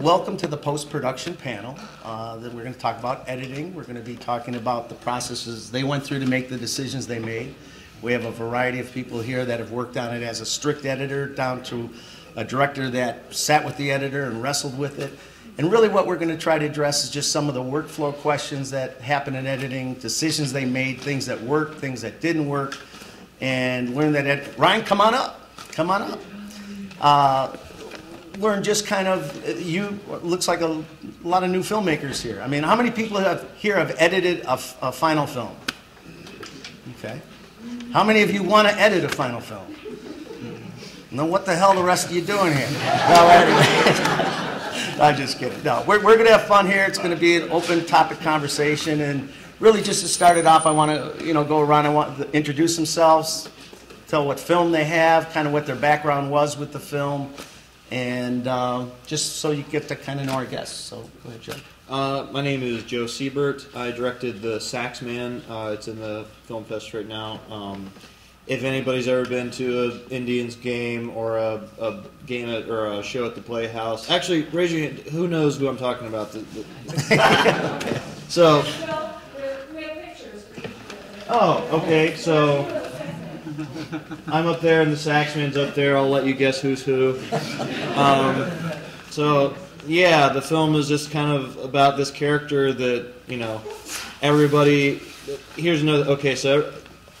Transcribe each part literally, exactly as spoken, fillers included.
Welcome to the post-production panel. Uh, that we're going to talk about editing. We're going to be talking about the processes they went through to make the decisions they made. We have a variety of people here that have worked on it as a strict editor down to a director that sat with the editor and wrestled with it. And really what we're going to try to address is just some of the workflow questions that happen in editing, decisions they made, things that worked, things that didn't work, and learn that ed- Ryan, come on up. Come on up. Uh, learn just kind of, you, looks like a lot of new filmmakers here. I mean, how many people have, here have edited a, a final film? Okay. How many of you want to edit a final film? Mm-hmm. No, what the hell the rest of you doing here? No, anyway. I'm just kidding. No, we're, we're going to have fun here. It's going to be an open topic conversation. And really, just to start it off, I want to you know, go around and want to introduce themselves, tell what film they have, kind of what their background was with the film, and uh, just so you get to kind of know our guests. So go ahead, Joe. Uh, my name is Joe Siebert. I directed The Sax Man. Uh, it's in the film fest right now. Um, if anybody's ever been to an Indians game or a, a game at, or a show at the Playhouse, actually, raise your hand. Who knows who I'm talking about? The, the so. Well, we have pictures. Oh, okay. So I'm up there and The Sax Man's up there. I'll let you guess who's who. Um, so. Yeah, the film is just kind of about this character that, you know, everybody, here's another, okay, so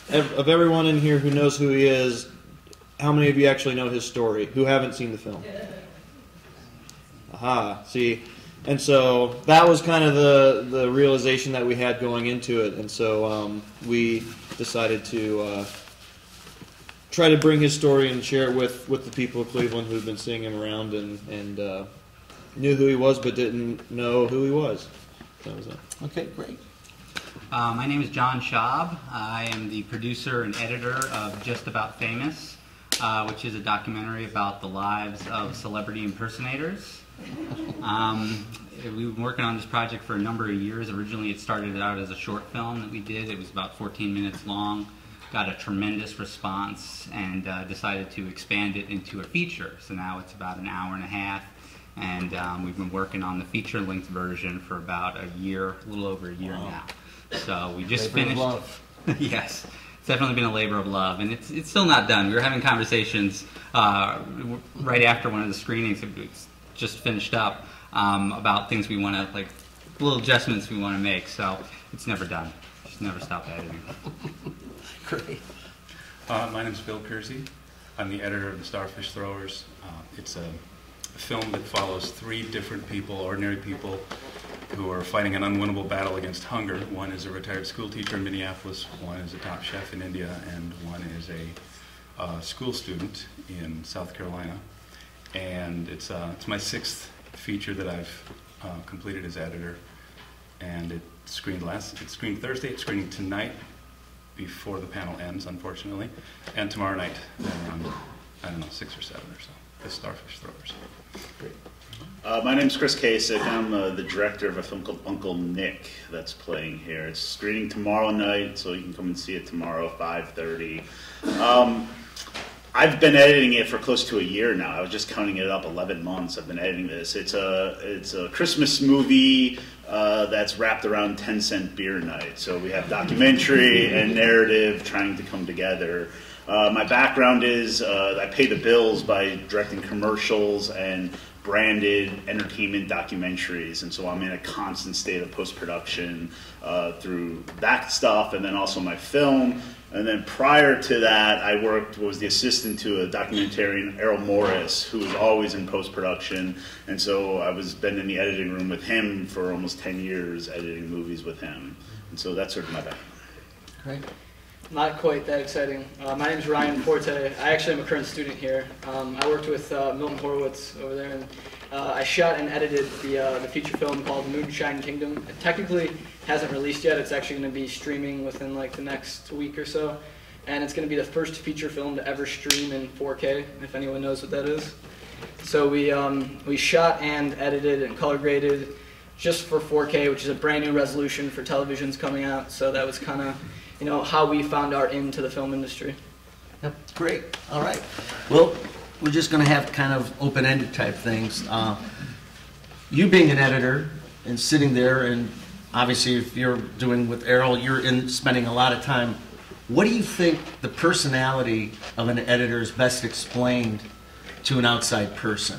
of everyone in here who knows who he is, how many of you actually know his story, who haven't seen the film? Aha, see, and so that was kind of the, the realization that we had going into it, and so um, we decided to uh, try to bring his story and share it with, with the people of Cleveland who've been seeing him around and, and uh, knew who he was, but didn't know who he was. That was it. Okay, great. Uh, my name is John Schaub. I am the producer and editor of Just About Famous, uh, which is a documentary about the lives of celebrity impersonators. Um, we've been working on this project for a number of years. Originally, it started out as a short film that we did. It was about fourteen minutes long, got a tremendous response, and uh, decided to expand it into a feature. So now it's about an hour and a half. And um, we've been working on the feature-length version for about a year, a little over a year wow. now. So we just labor finished. Labor of love. Yes, it's definitely been a labor of love, and it's it's still not done. We were having conversations uh, right after one of the screenings that we just finished up um, about things we want to like little adjustments we want to make. So it's never done. Just never stop editing. Great. Uh, my name is Bill Kersey. I'm the editor of the Starfish Throwers. Uh, it's a A film that follows three different people, ordinary people, who are fighting an unwinnable battle against hunger. One is a retired school teacher in Minneapolis, one is a top chef in India, and one is a uh, school student in South Carolina. And it's, uh, it's my sixth feature that I've uh, completed as editor. And it screened last, it screened Thursday, it's screening tonight before the panel ends, unfortunately, and tomorrow night around, I don't know, six or seven or so. The Starfish Throwers. Great. Uh, my name's Chris Kasich. I'm uh, the director of a film called Uncle Nick that's playing here. It's screening tomorrow night, so you can come and see it tomorrow, five thirty. Um, I've been editing it for close to a year now. I was just counting it up, eleven months I've been editing this. It's a, it's a Christmas movie uh, that's wrapped around ten cent beer night. So we have documentary and narrative trying to come together. Uh, my background is uh, I pay the bills by directing commercials and branded entertainment documentaries, and so I'm in a constant state of post-production uh, through that stuff and then also my film. And then prior to that, I worked, was the assistant to a documentarian, Errol Morris, who was always in post-production, and so I was been in the editing room with him for almost ten years, editing movies with him. And so that's sort of my background. Great. Not quite that exciting. Uh, my name is Ryan Forte. I actually am a current student here. Um, I worked with uh, Milton Horowitz over there, and uh, I shot and edited the, uh, the feature film called Moonshine Kingdom. It technically hasn't released yet. It's actually going to be streaming within like the next week or so, and it's going to be the first feature film to ever stream in four K, if anyone knows what that is. So we, um, we shot and edited and color graded just for four K, which is a brand new resolution for televisions coming out, so that was kind of you know, how we found our into the film industry. Yep, great. All right. Well, we're just going to have kind of open-ended type things. Uh, you being an editor and sitting there, and obviously if you're doing with Errol, you're in spending a lot of time. What do you think the personality of an editor is best explained to an outside person?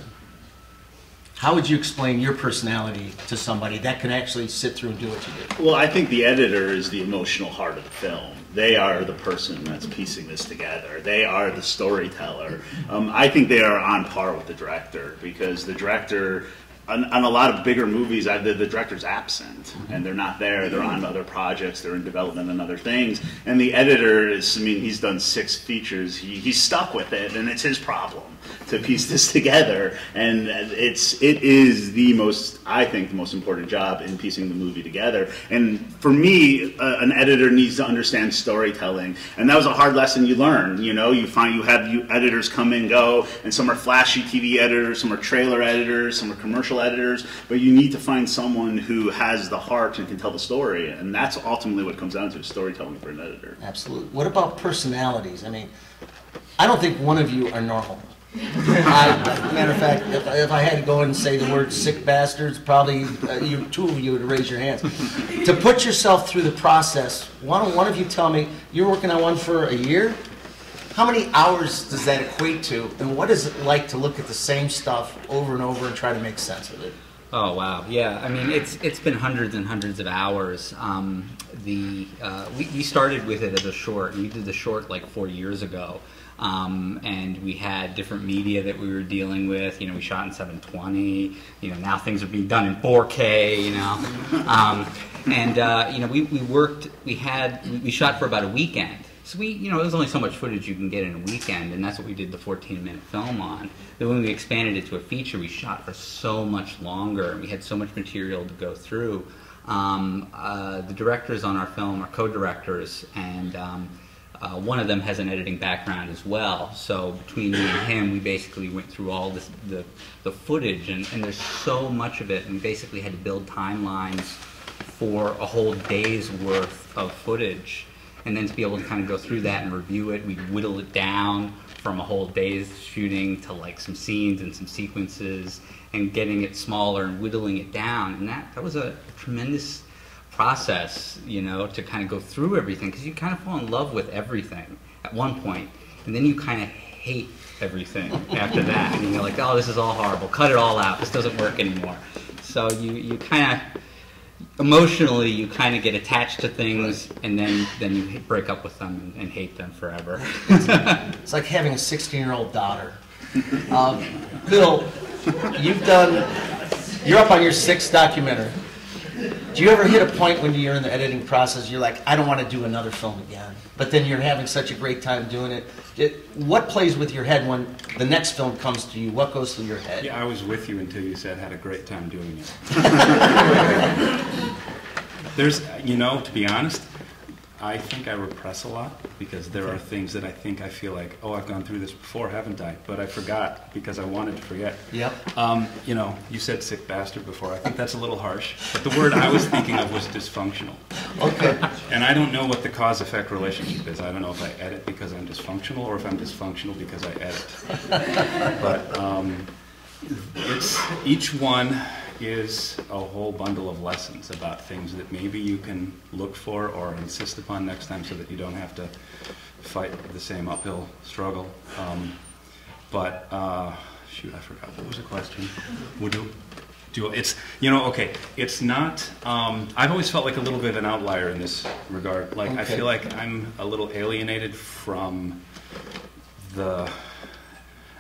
How would you explain your personality to somebody that can actually sit through and do what you do? Well, I think the editor is the emotional heart of the film. They are the person that's piecing this together. They are the storyteller. Um, I think they are on par with the director, because the director, on, on a lot of bigger movies, I, the, the director's absent, and they're not there. They're on other projects. They're in development and other things. And the editor is, I mean, he's done six features. He, he's stuck with it, and it's his problem to piece this together, and it's it is the most, I think, the most important job in piecing the movie together. And for me, uh, an editor needs to understand storytelling, and that was a hard lesson you learn. You know, you find you have you editors come and go, and some are flashy T V editors, some are trailer editors, some are commercial editors, but you need to find someone who has the heart and can tell the story, and that's ultimately what comes down to, storytelling for an editor. Absolutely. What about personalities? I mean, I don't think one of you are normal. I, matter of fact, if, if I had to go and say the word sick bastards, probably uh, you, two of you would raise your hands. To put yourself through the process, why don't one of you tell me, you're working on one for a year? How many hours does that equate to, and what is it like to look at the same stuff over and over and try to make sense of it? Oh, wow. Yeah, I mean, it's it's been hundreds and hundreds of hours. Um, the uh, we, we started with it as a short, and we did the short like four years ago. Um, and we had different media that we were dealing with. You know, we shot in seven twenty. You know, now things are being done in four K. You know, um, and uh, you know, we, we worked. We had we shot for about a weekend. So we, you know, there's only so much footage you can get in a weekend, and that's what we did the fourteen minute film on. Then when we expanded it to a feature, we shot for so much longer, and we had so much material to go through. Um, uh, the directors on our film are co-directors, and. Um, Uh, one of them has an editing background as well, so between me and him, we basically went through all this, the, the footage, and, and there's so much of it, and we basically had to build timelines for a whole day's worth of footage, and then to be able to kind of go through that and review it, we whittle it down from a whole day's shooting to like some scenes and some sequences, and getting it smaller and whittling it down, and that, that was a tremendous process, you know, to kind of go through everything, because you kind of fall in love with everything at one point, and then you kind of hate everything after that, and you're like, oh, this is all horrible, cut it all out, this doesn't work anymore. So you, you kind of, emotionally, you kind of get attached to things, and then, then you break up with them and, and hate them forever. It's like having a sixteen year old daughter. Um, Bill, you've done, you're up on your sixth documentary. Do you ever hit a point when you're in the editing process, you're like, I don't want to do another film again, but then you're having such a great time doing it? It what plays with your head when the next film comes to you? What goes through your head? Yeah, I was with you until you said I had a great time doing it. There's, you know, to be honest, I think I repress a lot, because there are things that I think I feel like, oh, I've gone through this before, haven't I? But I forgot because I wanted to forget. Yep. Um, you know, you said sick bastard before. I think that's a little harsh. But the word I was thinking of was dysfunctional. Okay. And I don't know what the cause-effect relationship is. I don't know if I edit because I'm dysfunctional or if I'm dysfunctional because I edit. But um, it's, each one is a whole bundle of lessons about things that maybe you can look for or insist upon next time so that you don't have to fight the same uphill struggle. Um, but, uh, shoot, I forgot. What was the question? Would you do it's, you know, okay, it's not, um, I've always felt like a little bit of an outlier in this regard. Like, okay. I feel like I'm a little alienated from the,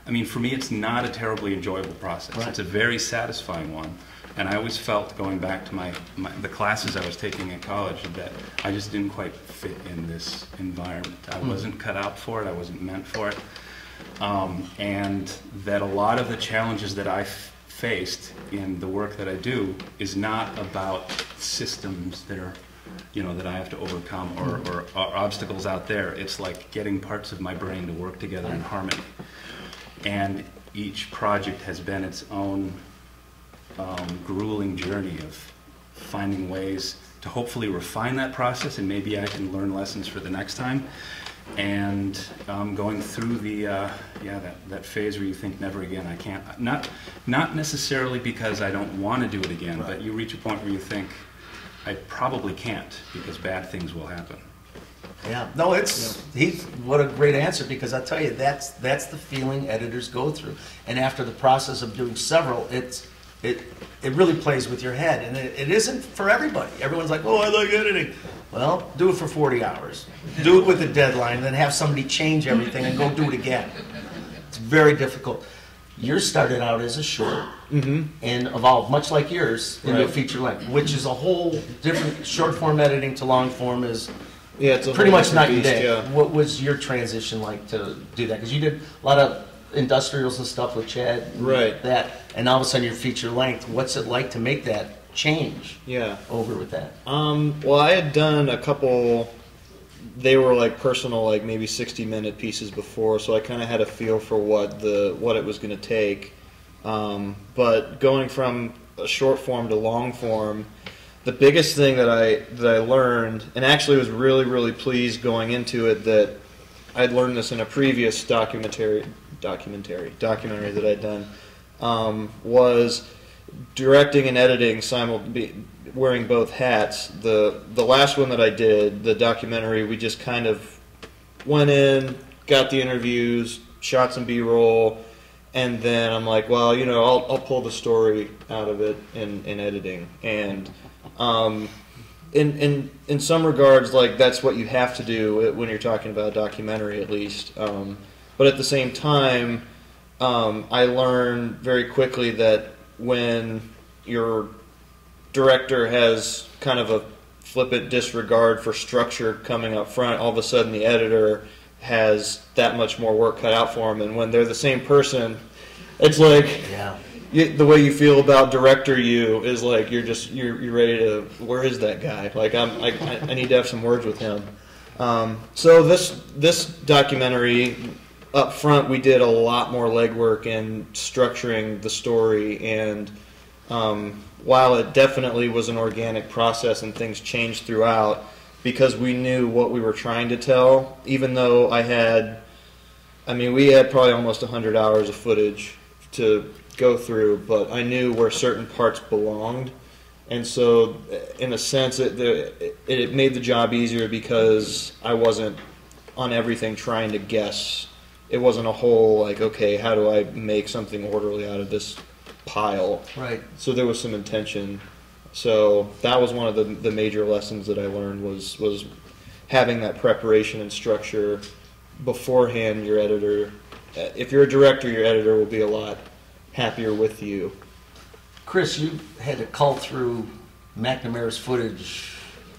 I mean, for me, it's not a terribly enjoyable process. Right. It's a very satisfying one. And I always felt, going back to my, my the classes I was taking in college, that I just didn't quite fit in this environment. I mm. wasn't cut out for it. I wasn't meant for it. Um, and that a lot of the challenges that I f faced in the work that I do is not about systems that are, you know, that I have to overcome or, or, or obstacles out there. It's like getting parts of my brain to work together in harmony. And each project has been its own um, grueling journey of finding ways to hopefully refine that process, and maybe I can learn lessons for the next time. and um, going through the uh, yeah that, that phase where you think never again I can't, not not necessarily because I don't want to do it again, right. But you reach a point where you think I probably can't because bad things will happen. Yeah, no, it's yeah. He's what a great answer, because I tell you that's that's the feeling editors go through, and after the process of doing several, it's it it really plays with your head, and it, it isn't for everybody. Everyone's like, oh, I like editing. Well, do it for forty hours. Do it with a deadline, and then have somebody change everything and go do it again. It's very difficult. Yours started out as a short mm-hmm. and evolved, much like yours, into right. a feature length, which is a whole different short form editing to long form is yeah, it's pretty much night and day. Yeah. What was your transition like to do that? Because you did a lot of industrials and stuff with Chad, and right? That, and all of a sudden you're feature length. What's it like to make that change yeah over with that? Um well, I had done a couple, they were like personal, like maybe sixty minute pieces before, so I kind of had a feel for what the what it was going to take, um but going from a short form to long form, the biggest thing that I that I learned, and actually was really really pleased going into it that I'd learned this in a previous documentary documentary documentary that I'd done, um was directing and editing simultaneously, wearing both hats. The the last one that I did, the documentary, we just kind of went in, got the interviews, shot some B-roll, and then I'm like, well, you know, I'll, I'll pull the story out of it in, in editing. And um, in, in, in some regards, like, that's what you have to do when you're talking about a documentary, at least. Um, but at the same time, um, I learned very quickly that when your director has kind of a flippant disregard for structure coming up front, all of a sudden the editor has that much more work cut out for him. And when they're the same person, it's like yeah. you, the way you feel about director you is like you're just you're you're ready to, where is that guy? Like I'm I, I need to have some words with him. Um, so this this documentary, up front, we did a lot more legwork in structuring the story, and um, while it definitely was an organic process and things changed throughout, because we knew what we were trying to tell, even though I had, I mean, we had probably almost a hundred hours of footage to go through, but I knew where certain parts belonged, and so in a sense it, it, it made the job easier because I wasn't on everything trying to guess. It wasn't a whole, like, okay, how do I make something orderly out of this pile? Right. So there was some intention. So that was one of the, the major lessons that I learned was, was having that preparation and structure beforehand. Your editor, if you're a director, your editor will be a lot happier with you. Chris, you had to cull through McNamara's footage.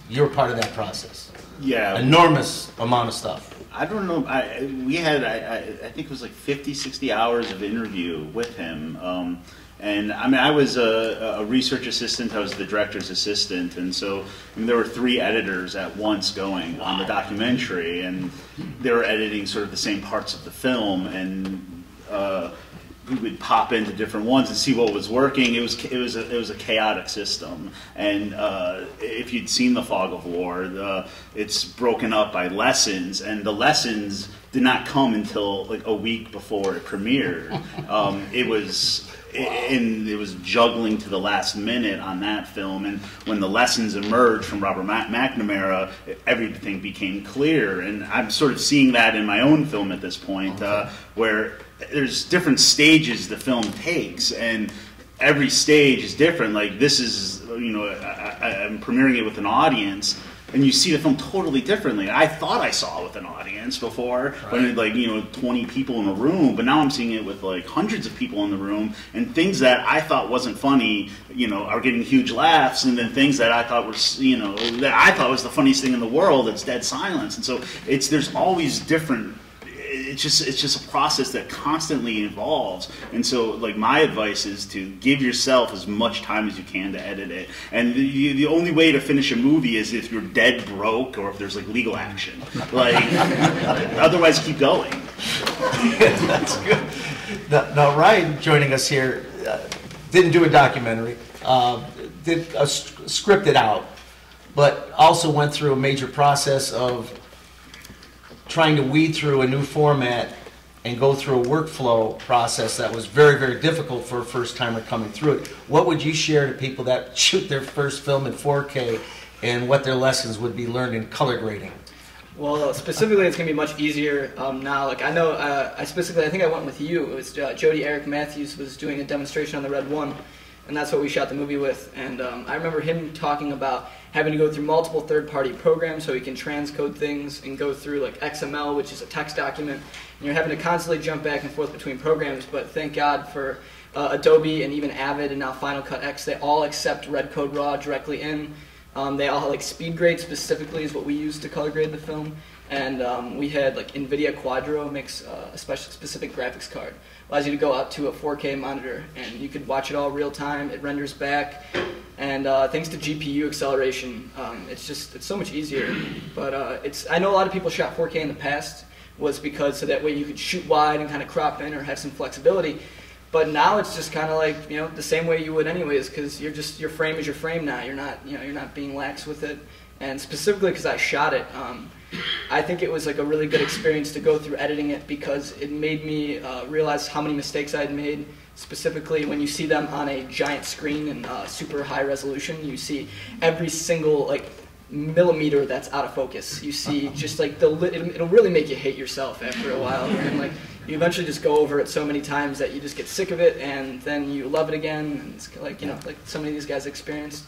You were part of that process. Yeah. Enormous amount of stuff. I don't know. I, we had, I, I, I think it was like fifty, sixty hours of interview with him. Um, and I mean, I was a, a research assistant. I was the director's assistant. And so I mean, there were three editors at once going wow. on the documentary. And they were editing sort of the same parts of the film. And uh, we would pop into different ones and see what was working. It was, it was, a, it was a chaotic system. And uh, if you'd seen The Fog of War, the, it's broken up by lessons, and the lessons did not come until like a week before it premiered. Um, it was, wow. it, and it was juggling to the last minute on that film. And when the lessons emerged from Robert Mac McNamara, everything became clear. And I'm sort of seeing that in my own film at this point, uh, where there's different stages the film takes, and every stage is different. Like this is, you know, I, I'm premiering it with an audience, and you see the film totally differently. I thought I saw it with an audience before, right. when it, like, you know, twenty people in a room, but now I'm seeing it with like hundreds of people in the room, and things that I thought wasn't funny, you know, are getting huge laughs, and then things that I thought were, you know, that I thought was the funniest thing in the world, it's dead silence. And so it's, there's always different. It's just it's just a process that constantly evolves, and so like my advice is to give yourself as much time as you can to edit it. And the, the only way to finish a movie is if you're dead broke or if there's like legal action. Like otherwise, keep going. That's good. Now, now Ryan, joining us here, uh, didn't do a documentary, uh, did a scripted out, but also went through a major process of trying to weed through a new format and go through a workflow process that was very, very difficult for a first-timer coming through it. What would you share to people that shoot their first film in four K and what their lessons would be learned in color grading? Well, specifically, it's going to be much easier um, now. Like I know, uh, I specifically, I think I went with you. It was uh, Jody Eric Matthews was doing a demonstration on the Red One, and that's what we shot the movie with. And um, I remember him talking about having to go through multiple third-party programs so he can transcode things and go through like X M L, which is a text document. And you're having to constantly jump back and forth between programs, but thank God for uh, Adobe and even Avid and now Final Cut X. They all accept Redcode RAW directly in. Um, they all like SpeedGrade specifically is what we use to color grade the film. And um, we had like NVIDIA Quadro makes uh, a special specific graphics card. Allows you to go out to a four K monitor and you could watch it all real time. It renders back, and uh, thanks to G P U acceleration, um, it's just it's so much easier. But uh, it's I know a lot of people shot four K in the past was because so that way you could shoot wide and kind of crop in or have some flexibility. But now it's just kind of like you know the same way you would anyways, because you're just your frame is your frame now. You're not you know you're not being lax with it. And specifically because I shot it. Um, I think it was like a really good experience to go through editing it because it made me uh, realize how many mistakes I'd made. Specifically, when you see them on a giant screen and uh, super high resolution, you see every single like millimeter that's out of focus. You see just like the lit it'll really make you hate yourself after a while, and like you eventually just go over it so many times that you just get sick of it, and then you love it again. And it's like you know like so many of these guys experienced.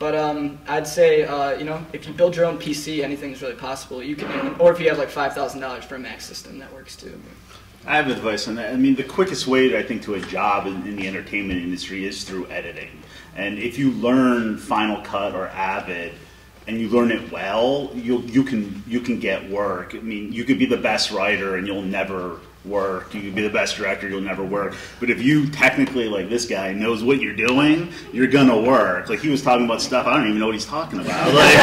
But um, I'd say, uh, you know, if you build your own P C, anything's really possible. You can, or if you have like five thousand dollars for a Mac system, that works too. I have advice on that. I mean, the quickest way, I think, to a job in, in the entertainment industry is through editing. And if you learn Final Cut or Avid, and you learn it well, you you can you can get work. I mean, you could be the best writer, and you'll never work. You could be the best director, you'll never work. But if you technically, like this guy, knows what you're doing, you're gonna work. Like he was talking about stuff I don't even know what he's talking about. Like,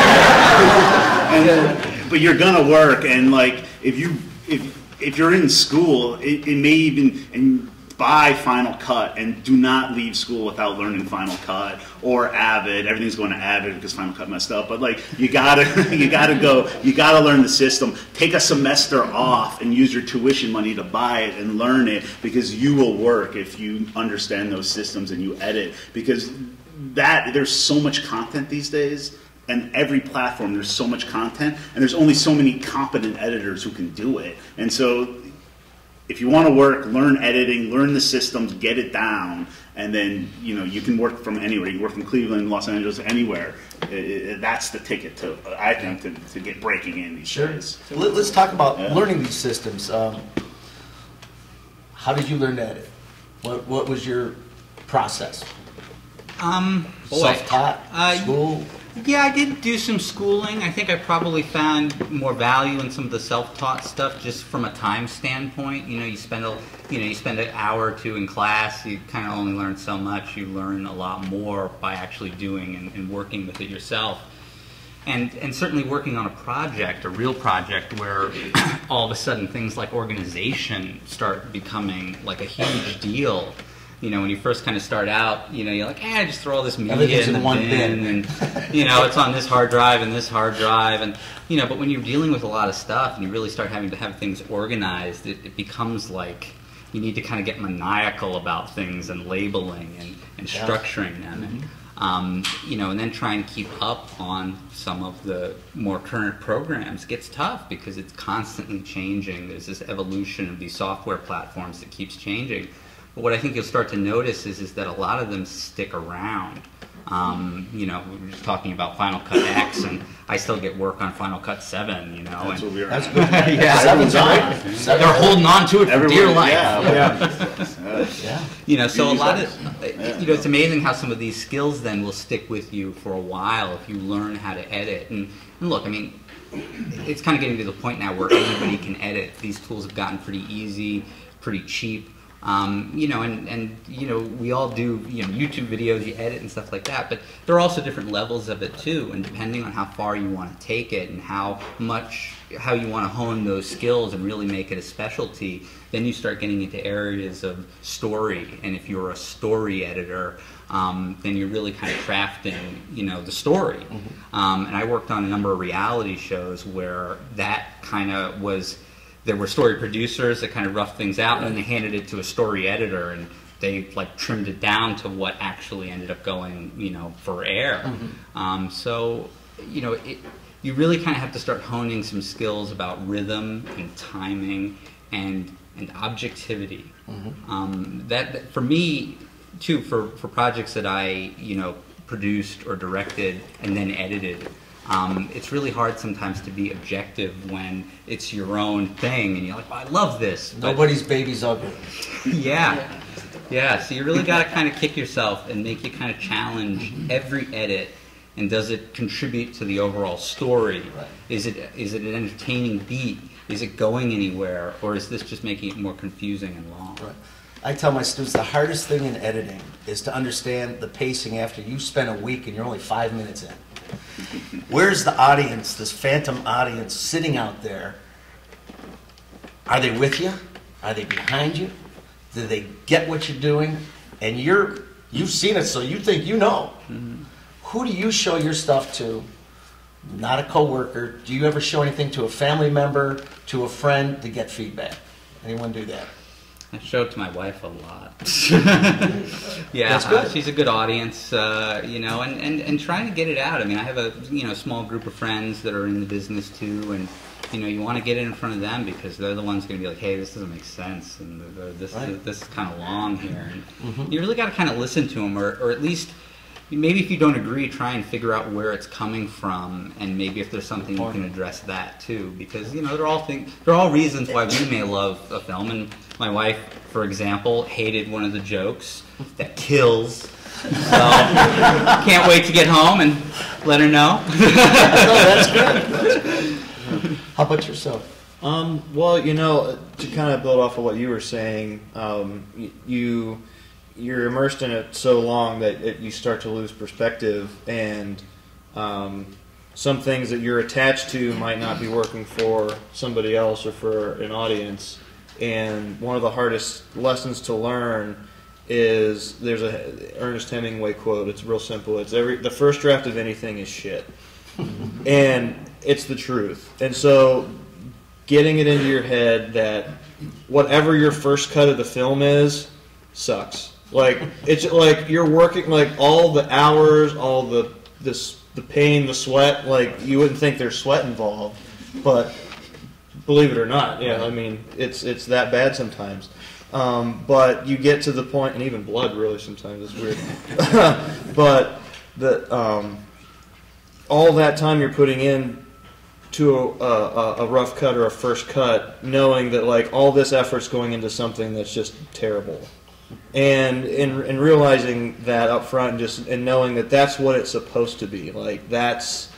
and, but you're gonna work, and like if you if if you're in school, it, it may even and buy Final Cut and do not leave school without learning Final Cut or Avid. Everything's going to Avid because Final Cut messed up. But like you gotta, you gotta go. You gotta learn the system. Take a semester off and use your tuition money to buy it and learn it because you will work if you understand those systems and you edit. Because that there's so much content these days. And every platform there's so much content and there's only so many competent editors who can do it. And so, if you want to work, learn editing, learn the systems, get it down, and then you know you can work from anywhere. You can work from Cleveland, Los Angeles, anywhere. Uh, that's the ticket to, I think, to, to get breaking in these sure. days. Let's talk about yeah. learning these systems. Um, how did you learn to edit? What What was your process? Um, Self-taught, uh, school. Yeah, I did do some schooling. I think I probably found more value in some of the self-taught stuff, just from a time standpoint. You know, you spend a, you know, you spend an hour or two in class. You kind of only learn so much. You learn a lot more by actually doing and, and working with it yourself, and and certainly working on a project, a real project, where all of a sudden things like organization start becoming like a huge deal. You know, when you first kind of start out, you know, you're like, eh, just throw all this media in the bin, and, you know, it's on this hard drive and this hard drive, and, you know, but when you're dealing with a lot of stuff and you really start having to have things organized, it, it becomes like you need to kind of get maniacal about things and labeling and, and yeah. structuring them, and, um, you know, and then try and keep up on some of the more current programs. It gets tough because it's constantly changing. There's this evolution of these software platforms that keeps changing. But what I think you'll start to notice is, is that a lot of them stick around. Um, you know, we were just talking about Final Cut X, and I still get work on Final Cut seven, you know. That's and what we are. That's good. yeah, seven's right. They're holding on to it for dear life. Yeah, yeah. yeah. You know, so a lot of, you know, it's amazing how some of these skills then will stick with you for a while if you learn how to edit. And, and look, I mean, it's kind of getting to the point now where anybody can edit. These tools have gotten pretty easy, pretty cheap. Um, you know, and, and, you know, we all do, you know, YouTube videos, you edit and stuff like that, but there are also different levels of it too, and depending on how far you want to take it and how much, how you want to hone those skills and really make it a specialty, then you start getting into areas of story, and if you're a story editor, Um, then you're really kind of crafting, you know, the story. Mm-hmm. um, and I worked on a number of reality shows where that kind of was, there were story producers that kind of roughed things out, and then they handed it to a story editor, and they like trimmed it down to what actually ended up going, you know, for air. Mm-hmm. um, so, you know, it, you really kind of have to start honing some skills about rhythm and timing and, and objectivity. Mm-hmm. um, that, that, for me, Too, for, for projects that I, you know, produced or directed and then edited, um, it's really hard sometimes to be objective when it's your own thing and you're like, oh, I love this. But nobody's baby's ugly. Yeah. Yeah, so you really got to kind of kick yourself and make you kind of challenge every edit. And does it contribute to the overall story? Right. Is it, is it an entertaining beat? Is it going anywhere? Or is this just making it more confusing and long? Right. I tell my students the hardest thing in editing is to understand the pacing after you spent a week and you're only five minutes in. Where's the audience, this phantom audience sitting out there? Are they with you? Are they behind you? Do they get what you're doing? And you're, you've seen it, so you think you know. Mm-hmm. Who do you show your stuff to? Not a coworker. Do you ever show anything to a family member, to a friend, to get feedback? Anyone do that? I show it to my wife a lot. Yeah, that's good. Uh, she's a good audience, uh, you know, and, and, and trying to get it out. I mean, I have a, you know, small group of friends that are in the business too, and, you know, you want to get it in front of them because they're the ones going to be like, hey, this doesn't make sense, and the, the, this, right. is, this is kind of long here. And mm-hmm. You really got to kind of listen to them, or, or at least, maybe if you don't agree, try and figure out where it's coming from, and maybe if there's something you can address that too, because, you know, they're all things, they're all reasons why we may love a film. And my wife, for example, hated one of the jokes that kills. So can't wait to get home and let her know. No, that's good. That's good. How about yourself? Um, well, you know, to kind of build off of what you were saying, um, you. You're immersed in it so long that it, you start to lose perspective, and um, some things that you're attached to might not be working for somebody else or for an audience. And one of the hardest lessons to learn is, there's a Ernest Hemingway quote, it's real simple, it's every the first draft of anything is shit. And it's the truth. And so getting it into your head that whatever your first cut of the film is sucks. Like, it's like you're working, like, all the hours, all the this the pain, the sweat. Like, you wouldn't think there's sweat involved, but believe it or not, yeah, I mean, it's it's that bad sometimes. Um, but you get to the point, and even blood really sometimes is weird. But the um, all that time you're putting in to a, a, a rough cut or a first cut, knowing that, like, all this effort's going into something that's just terrible. And in, in realizing that up front, and just and knowing that that's what it's supposed to be, like that's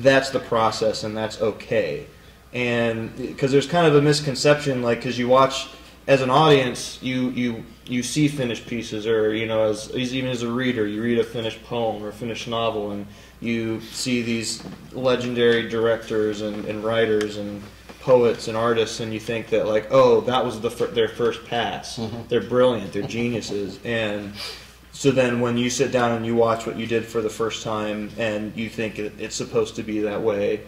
that's the process, and that's okay. And because there's kind of a misconception, like, because you watch as an audience, you you you see finished pieces, or, you know, as even as a reader, you read a finished poem or a finished novel, and you see these legendary directors and, and writers and poets and artists, and you think that, like, oh, that was the fir their first pass. Mm-hmm. They're brilliant. They're geniuses. And so then when you sit down and you watch what you did for the first time, and you think it, it's supposed to be that way,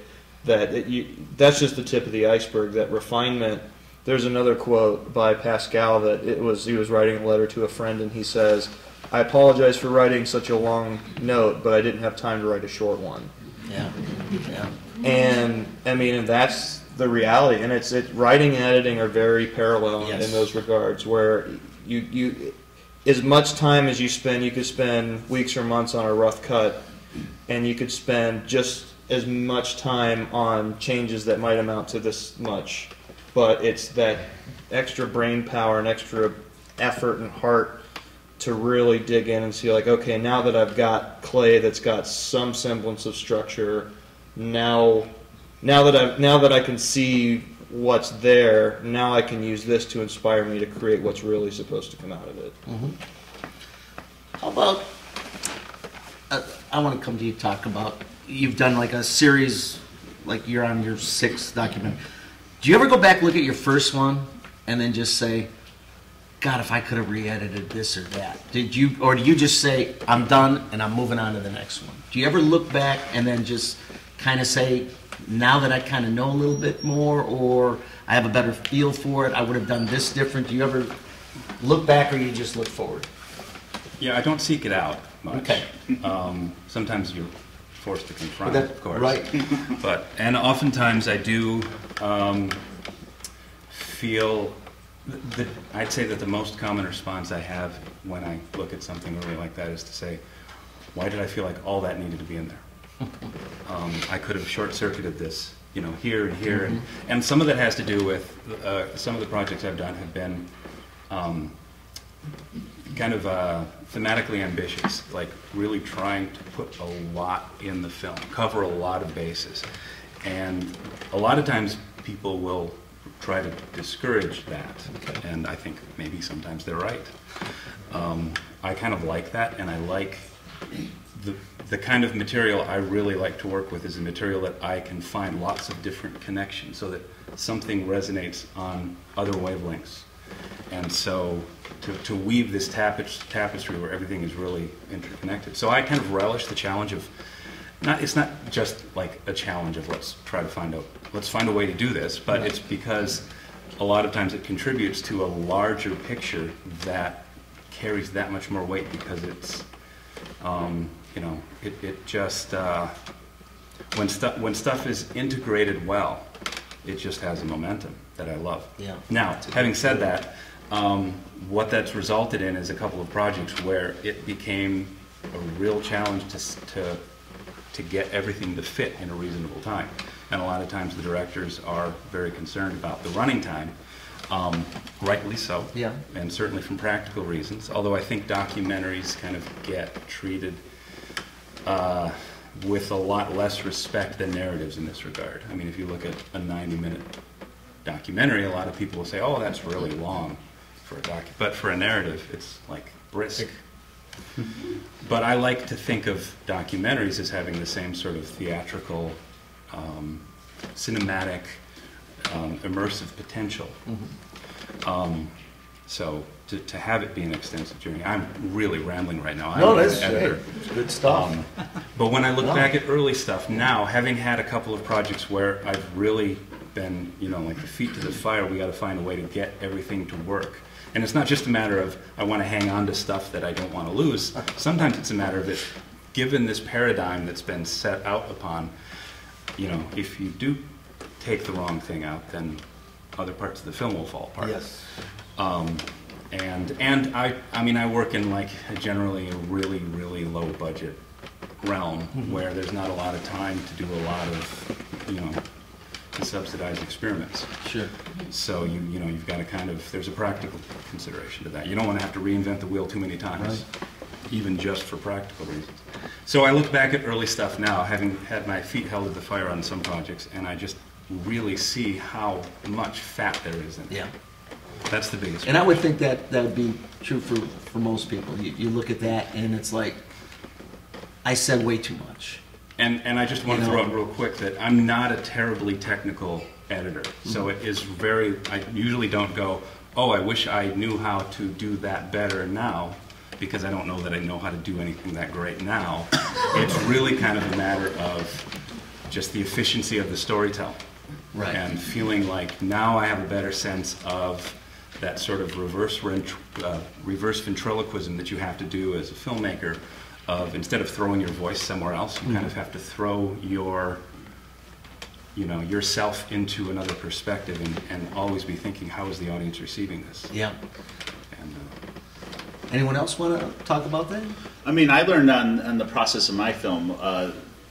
that it, you, that's just the tip of the iceberg. That refinement. There's another quote by Pascal that it was he was writing a letter to a friend, and he says, "I apologize for writing such a long note, but I didn't have time to write a short one." Yeah. Yeah. And I mean, and that's the reality, and it's it, writing and editing are very parallel. Yes. In those regards, where you you as much time as you spend, you could spend weeks or months on a rough cut, and you could spend just as much time on changes that might amount to this much, but it's that extra brain power and extra effort and heart to really dig in and see, like, okay, now that I've got clay that's got some semblance of structure, now. Now that I now that I can see what's there, now I can use this to inspire me to create what's really supposed to come out of it. Mm-hmm. How about, uh, I want to come to you talk about, you've done like a series, like you're on your sixth documentary. Do you ever go back, look at your first one, and then just say, God, if I could have re-edited this or that? Did you, or do you just say, I'm done and I'm moving on to the next one? Do you ever look back and then just kind of say, now that I kind of know a little bit more, or I have a better feel for it, I would have done this different? Do you ever look back, or you just look forward? Yeah, I don't seek it out much. Okay. Um, sometimes you're forced to confront that, it, of course. Right. But, and oftentimes I do um, feel... The, I'd say that the most common response I have when I look at something really like that is to say, why did I feel like all that needed to be in there? um, I could have short-circuited this, you know, here and here. Mm-hmm. and, and some of that has to do with, uh, some of the projects I've done have been um, kind of uh, thematically ambitious, like really trying to put a lot in the film, cover a lot of bases. And a lot of times people will try to discourage that, okay. And I think maybe sometimes they're right. Um, I kind of like that, and I like the, the kind of material I really like to work with is a material that I can find lots of different connections, so that something resonates on other wavelengths. And so to, to weave this tapest, tapestry where everything is really interconnected. So I kind of relish the challenge of, not, it's not just like a challenge of let's try to find out, let's find a way to do this, but it's because a lot of times it contributes to a larger picture that carries that much more weight, because it's, um, you know, it, it just, uh, when, stu when stuff is integrated well, it just has a momentum that I love. Yeah. Now, having said that, um, what that's resulted in is a couple of projects where it became a real challenge to, to, to get everything to fit in a reasonable time. And a lot of times the directors are very concerned about the running time, um, rightly so, yeah. And certainly from practical reasons, although I think documentaries kind of get treated uh, with a lot less respect than narratives in this regard. I mean, if you look at a ninety minute documentary, a lot of people will say, oh, that's really long for a doc, but for a narrative, it's like brisk. But I like to think of documentaries as having the same sort of theatrical, Um, cinematic, um, immersive potential. Mm-hmm. um, so to, to have it be an extensive journey, I'm really rambling right now. I'm no, that's editor. It's good stuff. Um, but when I look no. back at early stuff now, having had a couple of projects where I've really been, you know, like the feet to the fire, we got to find a way to get everything to work. And it's not just a matter of I want to hang on to stuff that I don't want to lose. Sometimes it's a matter of it, given this paradigm that's been set out upon, you know, if you do take the wrong thing out, then other parts of the film will fall apart. Yes. Um, and and I, I mean, I work in like a generally a really, really low budget realm, mm-hmm. where there's not a lot of time to do a lot of, you know, subsidized experiments. Sure. So you, you know, you've got to kind of, there's a practical consideration to that. You don't want to have to reinvent the wheel too many times. Right. Even just for practical reasons. So I look back at early stuff now, having had my feet held to the fire on some projects, and I just really see how much fat there is in it. Yeah. That's the biggest And problem. I would think that that would be true for, for most people. You, you look at that and it's like, I said way too much. And, and I just want you to know? throw out real quick that I'm not a terribly technical editor. Mm-hmm. So it is very, I usually don't go, oh, I wish I knew how to do that better now, because I don't know that I know how to do anything that great now. It's really kind of a matter of just the efficiency of the storytelling. Right. And feeling like now I have a better sense of that sort of reverse, uh, reverse ventriloquism that you have to do as a filmmaker, of instead of throwing your voice somewhere else, you mm-hmm. kind of have to throw your, you know, yourself into another perspective, and, and always be thinking, how is the audience receiving this? Yeah. And, uh, anyone else want to talk about that? I mean, I learned on, on the process of my film, uh,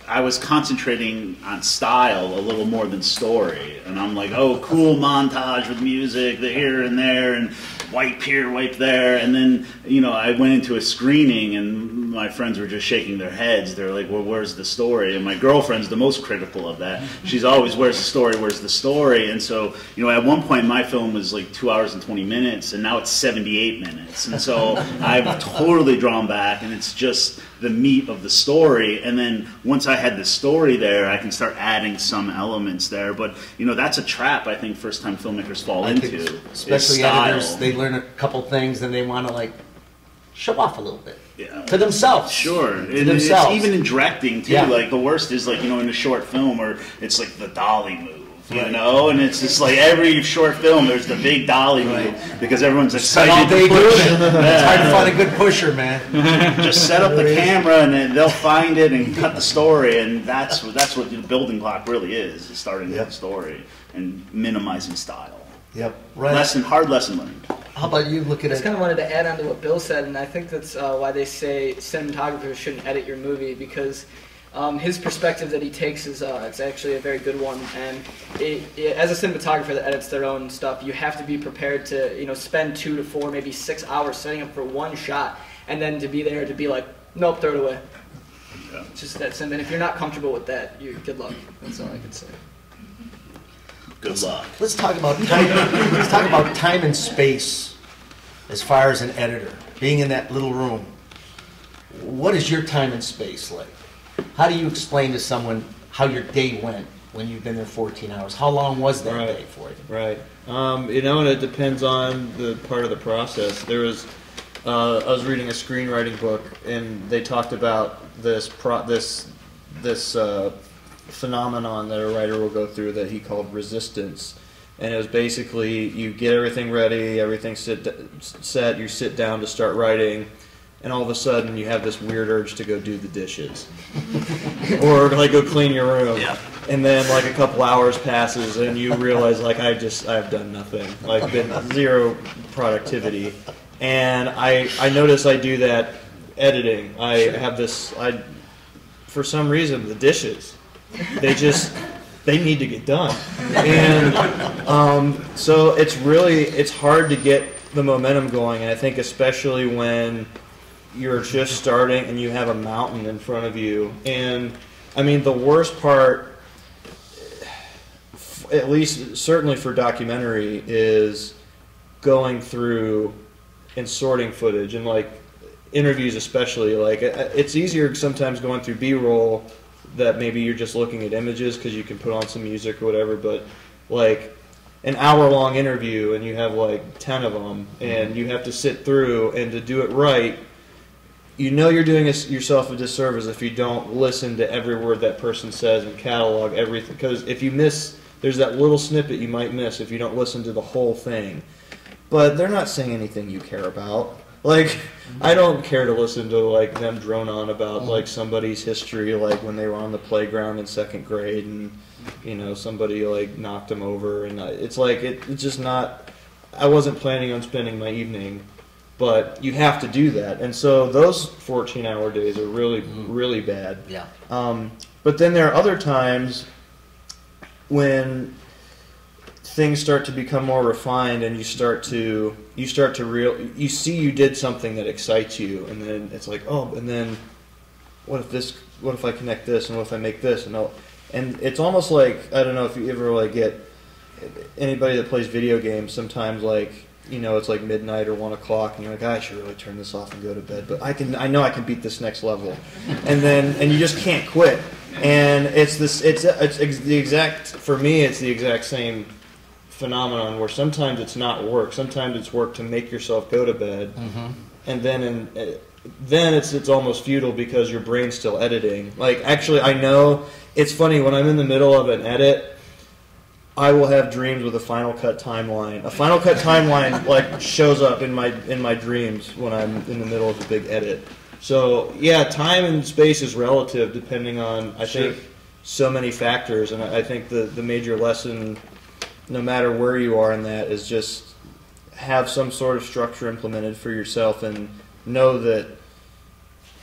I was concentrating on style a little more than story. And I'm like, oh, cool montage with music here and there, and wipe here, wipe there. And then, you know, I went into a screening, and my friends were just shaking their heads. They're like, well, where's the story? And my girlfriend's the most critical of that. She's always, where's the story, where's the story? And so, you know, at one point my film was like two hours and twenty minutes, and now it's seventy-eight minutes. And so I've totally drawn back, and it's just the meat of the story. And then once I had the story there, I can start adding some elements there. But, you know, that's a trap I think first time filmmakers fall I into. Especially editors, they learn a couple things and they want to like show off a little bit. Yeah. To themselves. Sure. To and themselves. It's even in directing too. Yeah. Like the worst is like, you know, in a short film where it's like the dolly move. You know, and it's just like every short film, there's the big dolly right. move because everyone's excited to push. It. Yeah. It's hard to find a good pusher, man. Just set up the camera, and then they'll find it and cut the story, and that's what that's what the building block really is: is starting yep. that story and minimizing style. Yep. Right. Lesson, hard lesson learned. How about you look at it? I just kind of wanted to add on to what Bill said, and I think that's uh, why they say cinematographers shouldn't edit your movie, because. Um, his perspective that he takes is uh, it's actually a very good one, and it, it, as a cinematographer that edits their own stuff, you have to be prepared to you know spend two to four, maybe six hours setting up for one shot, and then to be there to be like, nope, throw it away. Yeah. Just that simple. And if you're not comfortable with that, you good luck. That's all I can say. Good luck. Let's talk about time. Let's talk about time and space, as far as an editor being in that little room. What is your time and space like? How do you explain to someone how your day went when you've been there fourteen hours? How long was that right. day for you? Right. Um, you know, and it depends on the part of the process. There was, uh, I was reading a screenwriting book, and they talked about this pro this this uh, phenomenon that a writer will go through that he called resistance, and it was basically you get everything ready, everything sit set, you sit down to start writing. And all of a sudden, you have this weird urge to go do the dishes, or like go clean your room. Yeah. And then, like a couple hours passes, and you realize, like I just I've done nothing, like been zero productivity. And I I notice I do that editing. I sure. have this I, for some reason, the dishes, they just they need to get done. And um, so it's really it's hard to get the momentum going. And I think especially when you're just starting and you have a mountain in front of you. And I mean, the worst part, at least certainly for documentary, is going through and sorting footage, and like interviews especially. Like it's easier sometimes going through B-roll that maybe you're just looking at images because you can put on some music or whatever, but like an hour-long interview and you have like ten of them and you have to sit through, and to do it right, you know you're doing yourself a disservice if you don't listen to every word that person says and catalog everything. Because if you miss, there's that little snippet you might miss if you don't listen to the whole thing. But they're not saying anything you care about. Like, I don't care to listen to like them drone on about like somebody's history, like when they were on the playground in second grade and you know somebody like knocked them over. And it's like it, it's just not. I wasn't planning on spending my evening. But you have to do that, and so those fourteen-hour days are really, really bad. Yeah. Um, but then there are other times when things start to become more refined, and you start to you start to real you see you did something that excites you, and then it's like, oh, and then what if this? What if I connect this? And what if I make this? And I'll, and it's almost like, I don't know if you ever like get anybody that plays video games sometimes like. You know, it's like midnight or one o'clock, and you're like, I should really turn this off and go to bed. But I can, I know I can beat this next level, and then, and you just can't quit. And it's this, it's, it's, it's the exact, for me, it's the exact same phenomenon where sometimes it's not work, sometimes it's work to make yourself go to bed, mm-hmm. and then, in, then it's it's almost futile because your brain's still editing. Like, actually, I know it's funny when I'm in the middle of an edit. I will have dreams with a Final Cut timeline. A Final Cut timeline like shows up in my in my dreams when I'm in the middle of a big edit. So yeah, time and space is relative depending on I sure. think so many factors, and I think the the major lesson, no matter where you are in that, is just have some sort of structure implemented for yourself, and know that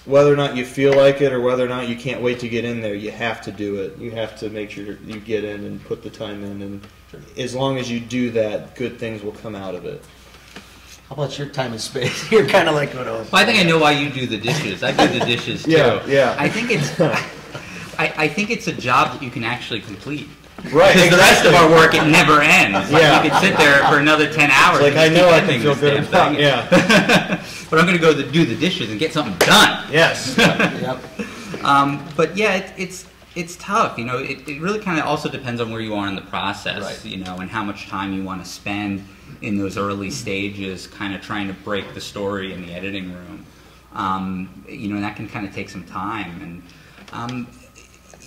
whether or not you feel like it or whether or not you can't wait to get in there, you have to do it. You have to make sure you get in and put the time in. And sure. as long as you do that, good things will come out of it. How about your time and space? You're kind of like, oh, no. Well, I think I know why you do the dishes. I do the dishes too. Yeah, yeah. I think it's, I, I think it's a job that you can actually complete. Right. Because exactly. The rest of our work, it never ends. Like yeah. You could sit there for another ten hours. It's like I know I can feel good about. Yeah. But I'm going to go to do the dishes and get something done. Yes. Yep. Um, but yeah, it, it's it's tough. You know, it, it really kind of also depends on where you are in the process. Right. You know, and how much time you want to spend in those early stages, kind of trying to break the story in the editing room. Um, you know, and that can kind of take some time. And um,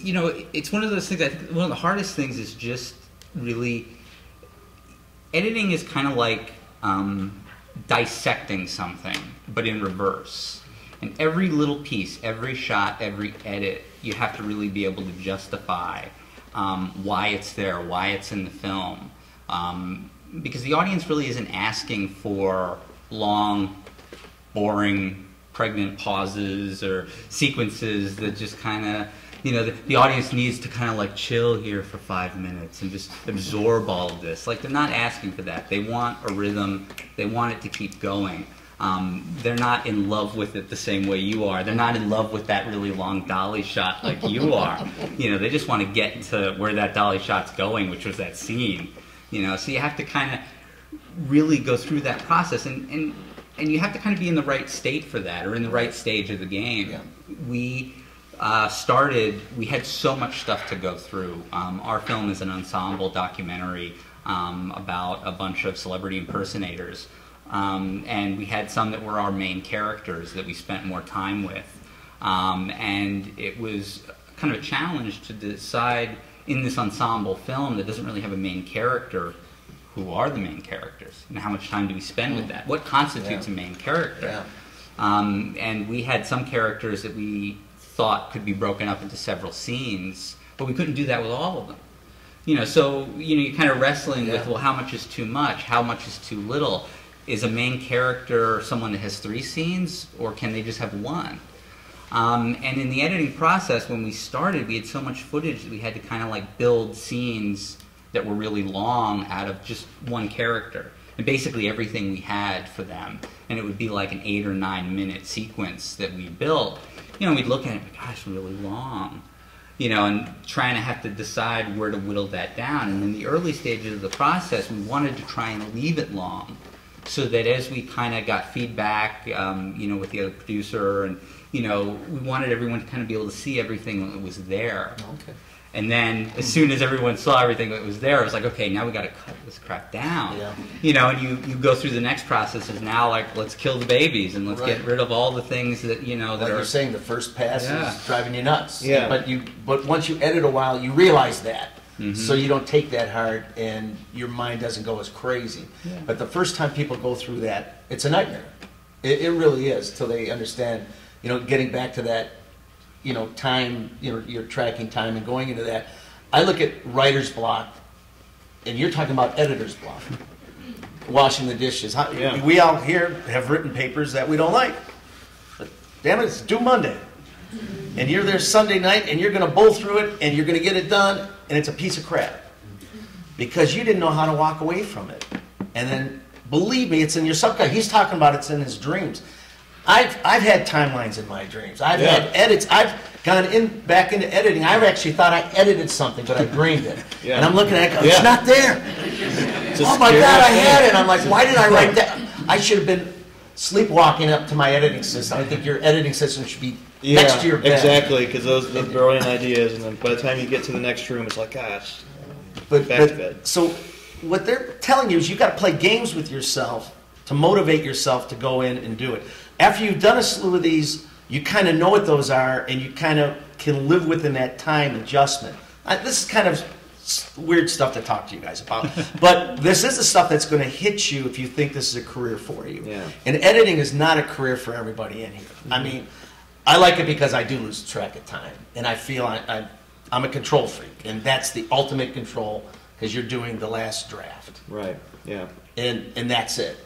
you know, it's one of those things. I think one of the hardest things is just really editing is kind of like um, dissecting something, but in reverse. And every little piece, every shot, every edit, you have to really be able to justify um, why it's there, why it's in the film, um, because the audience really isn't asking for long, boring, pregnant pauses or sequences that just kind of. You know, the, the audience needs to kind of like chill here for five minutes and just absorb all of this. Like, they're not asking for that. They want a rhythm. They want it to keep going. Um, they're not in love with it the same way you are. They're not in love with that really long dolly shot like you are. You know, they just want to get to where that dolly shot's going, which was that scene. You know, so you have to kind of really go through that process. And, and, and you have to kind of be in the right state for that, or in the right stage of the game. Yeah. We... Uh, started, we had so much stuff to go through. Um, our film is an ensemble documentary um, about a bunch of celebrity impersonators. Um, and we had some that were our main characters that we spent more time with. Um, and it was kind of a challenge to decide in this ensemble film that doesn't really have a main character, who are the main characters and how much time do we spend with that? What constitutes yeah. a main character? Yeah. Um, and we had some characters that we thought could be broken up into several scenes, but we couldn't do that with all of them. You know, so you know, you're kind of wrestling yeah. with, well, how much is too much? How much is too little? Is a main character someone that has three scenes, or can they just have one? Um, and in the editing process, when we started, we had so much footage that we had to kind of like build scenes that were really long out of just one character, and basically everything we had for them. And it would be like an eight or nine minute sequence that we built. You know, we'd look at it, but gosh, really long. You know, and trying to have to decide where to whittle that down. And in the early stages of the process, we wanted to try and leave it long, so that as we kind of got feedback, um, you know, with the other producer, and you know, we wanted everyone to kind of be able to see everything that was there. Okay. And then as soon as everyone saw everything that was there, it was like, okay, now we got to cut this crap down. Yeah. You know, and you, you go through the next process is now like, let's kill the babies and let's right. get rid of all the things that, you know, that like are... you're saying, the first pass yeah. is driving you nuts. Yeah. But, you, but once you edit a while, you realize that. Mm-hmm. So you don't take that hard and your mind doesn't go as crazy. Yeah. But the first time people go through that, it's a nightmare. It, it really is, till they understand, you know, getting back to that, you know, time, you know, you're tracking time and going into that. I look at writer's block, and you're talking about editor's block, washing the dishes. How, yeah. We out here have written papers that we don't like. But damn it, it's due Monday. And you're there Sunday night, and you're going to bowl through it, and you're going to get it done, and it's a piece of crap. Because you didn't know how to walk away from it. And then, believe me, it's in your subconscious. He's talking about it's in his dreams. I've, I've had timelines in my dreams. I've yeah. had edits. I've gone in back into editing. I've actually thought I edited something, but I dreamed it. Yeah. And I'm looking at it, it's yeah. not there. It's oh my God, I had it. And I'm like, why did I write that? I should have been sleepwalking up to my editing system. I think your editing system should be yeah, next to your bed. Exactly, because those are brilliant ideas. And then by the time you get to the next room, it's like, gosh, but, back but, to bed. So what they're telling you is you've got to play games with yourself to motivate yourself to go in and do it. After you've done a slew of these, you kind of know what those are, and you kind of can live within that time adjustment. I, this is kind of weird stuff to talk to you guys about, but this is the stuff that's going to hit you if you think this is a career for you. Yeah. And editing is not a career for everybody in here. Mm-hmm. I mean, I like it because I do lose track of time, and I feel I, I, I'm a control freak, and that's the ultimate control, because you're doing the last draft. Right, yeah. And, and that's it.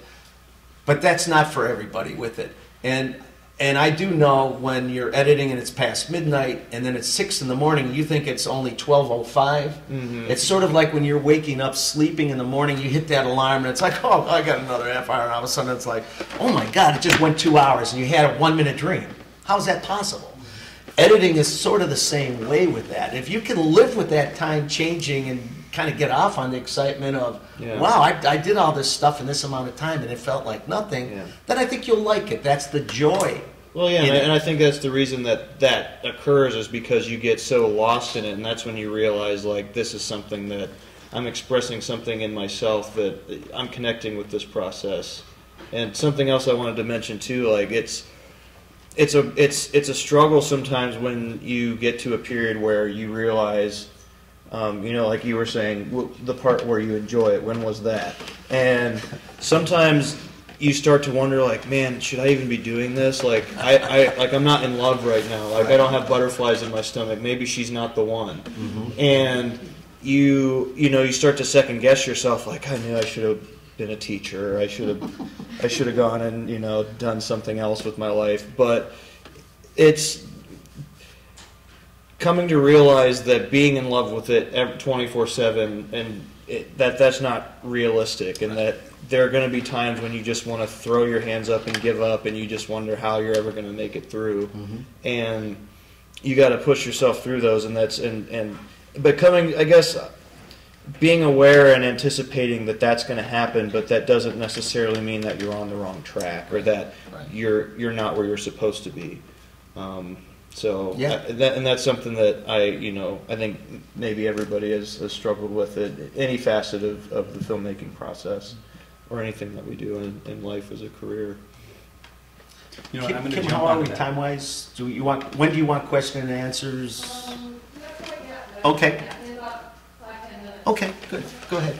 But that's not for everybody with it. And And I do know when you're editing and it's past midnight and then it's six in the morning, you think it's only twelve oh five. Mm-hmm. It's sort of like when you're waking up sleeping in the morning, you hit that alarm and it's like, oh, I got another half hour. And all of a sudden it's like, oh my God, it just went two hours and you had a one minute dream. How is that possible? Editing is sort of the same way with that. If you can live with that time changing and kind of get off on the excitement of, yeah. wow, I, I did all this stuff in this amount of time and it felt like nothing, yeah. then I think you'll like it. That's the joy. Well, yeah, and I, and I think that's the reason that that occurs is because you get so lost in it, and that's when you realize, like, this is something that I'm expressing something in myself that I'm connecting with this process. And something else I wanted to mention too, like it's it's a it's it's a struggle sometimes when you get to a period where you realize, um, you know, like you were saying, the part where you enjoy it. When was that? And sometimes you start to wonder, like, man, should I even be doing this? Like, I, I, like, I'm not in love right now. Like, I don't have butterflies in my stomach. Maybe she's not the one. Mm-hmm. And you, you know, you start to second guess yourself. Like, I knew I should have been a teacher. I should have, I should have gone and, you know, done something else with my life. But it's coming to realize that being in love with it twenty-four seven and it, that that's not realistic, and that there are going to be times when you just want to throw your hands up and give up, and you just wonder how you're ever going to make it through. Mm-hmm. And you got to push yourself through those, and that's and and becoming, I guess, being aware and anticipating that that's going to happen, but that doesn't necessarily mean that you're on the wrong track or that right. you're you're not where you're supposed to be. Um, so yeah, I, that, and that's something that I you know I think maybe everybody has, has struggled with it, any facet of of the filmmaking process. Or anything that we do in, in life as a career. You know, can, I'm can, jump how are we that. time wise? Do you want? When do you want question and answers? Um, okay. Okay. Good. Go ahead.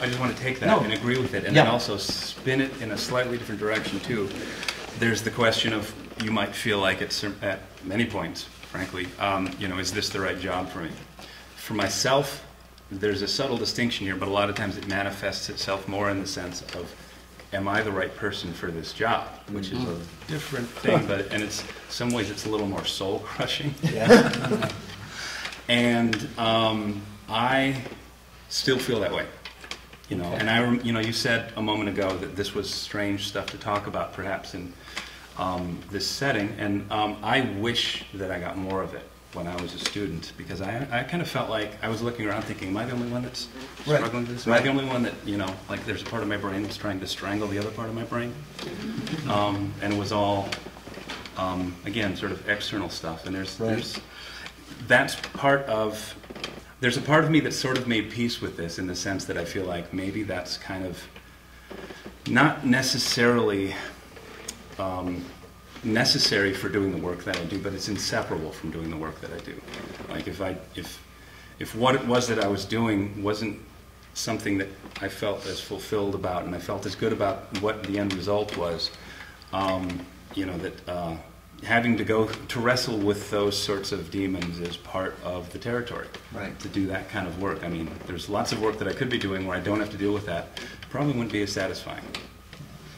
I just want to take that no. and agree with it, and yeah. then also spin it in a slightly different direction too. There's the question of, you might feel like it's at many points, frankly, um, you know, is this the right job for me? For myself, there's a subtle distinction here, but a lot of times it manifests itself more in the sense of, am I the right person for this job? Which mm-hmm. is a different thing, but and it's some ways it's a little more soul crushing. Yeah. and um, I still feel that way, you know. Okay. And I, you know, you said a moment ago that this was strange stuff to talk about, perhaps in um, this setting, and um, I wish that I got more of it when I was a student, because I, I kind of felt like I was looking around thinking, am I the only one that's right. struggling with this? Am right. I the only one that, you know, like there's a part of my brain that's trying to strangle the other part of my brain? Um, and it was all, um, again, sort of external stuff. And there's, right. there's, that's part of, there's a part of me that sort of made peace with this in the sense that I feel like maybe that's kind of not necessarily, um, necessary for doing the work that I do, but it's inseparable from doing the work that I do. Like if I, if, if what it was that I was doing wasn't something that I felt as fulfilled about, and I felt as good about what the end result was, um, you know, that uh, having to go to wrestle with those sorts of demons is part of the territory. Right. To do that kind of work. I mean, there's lots of work that I could be doing where I don't have to deal with that. Probably wouldn't be as satisfying.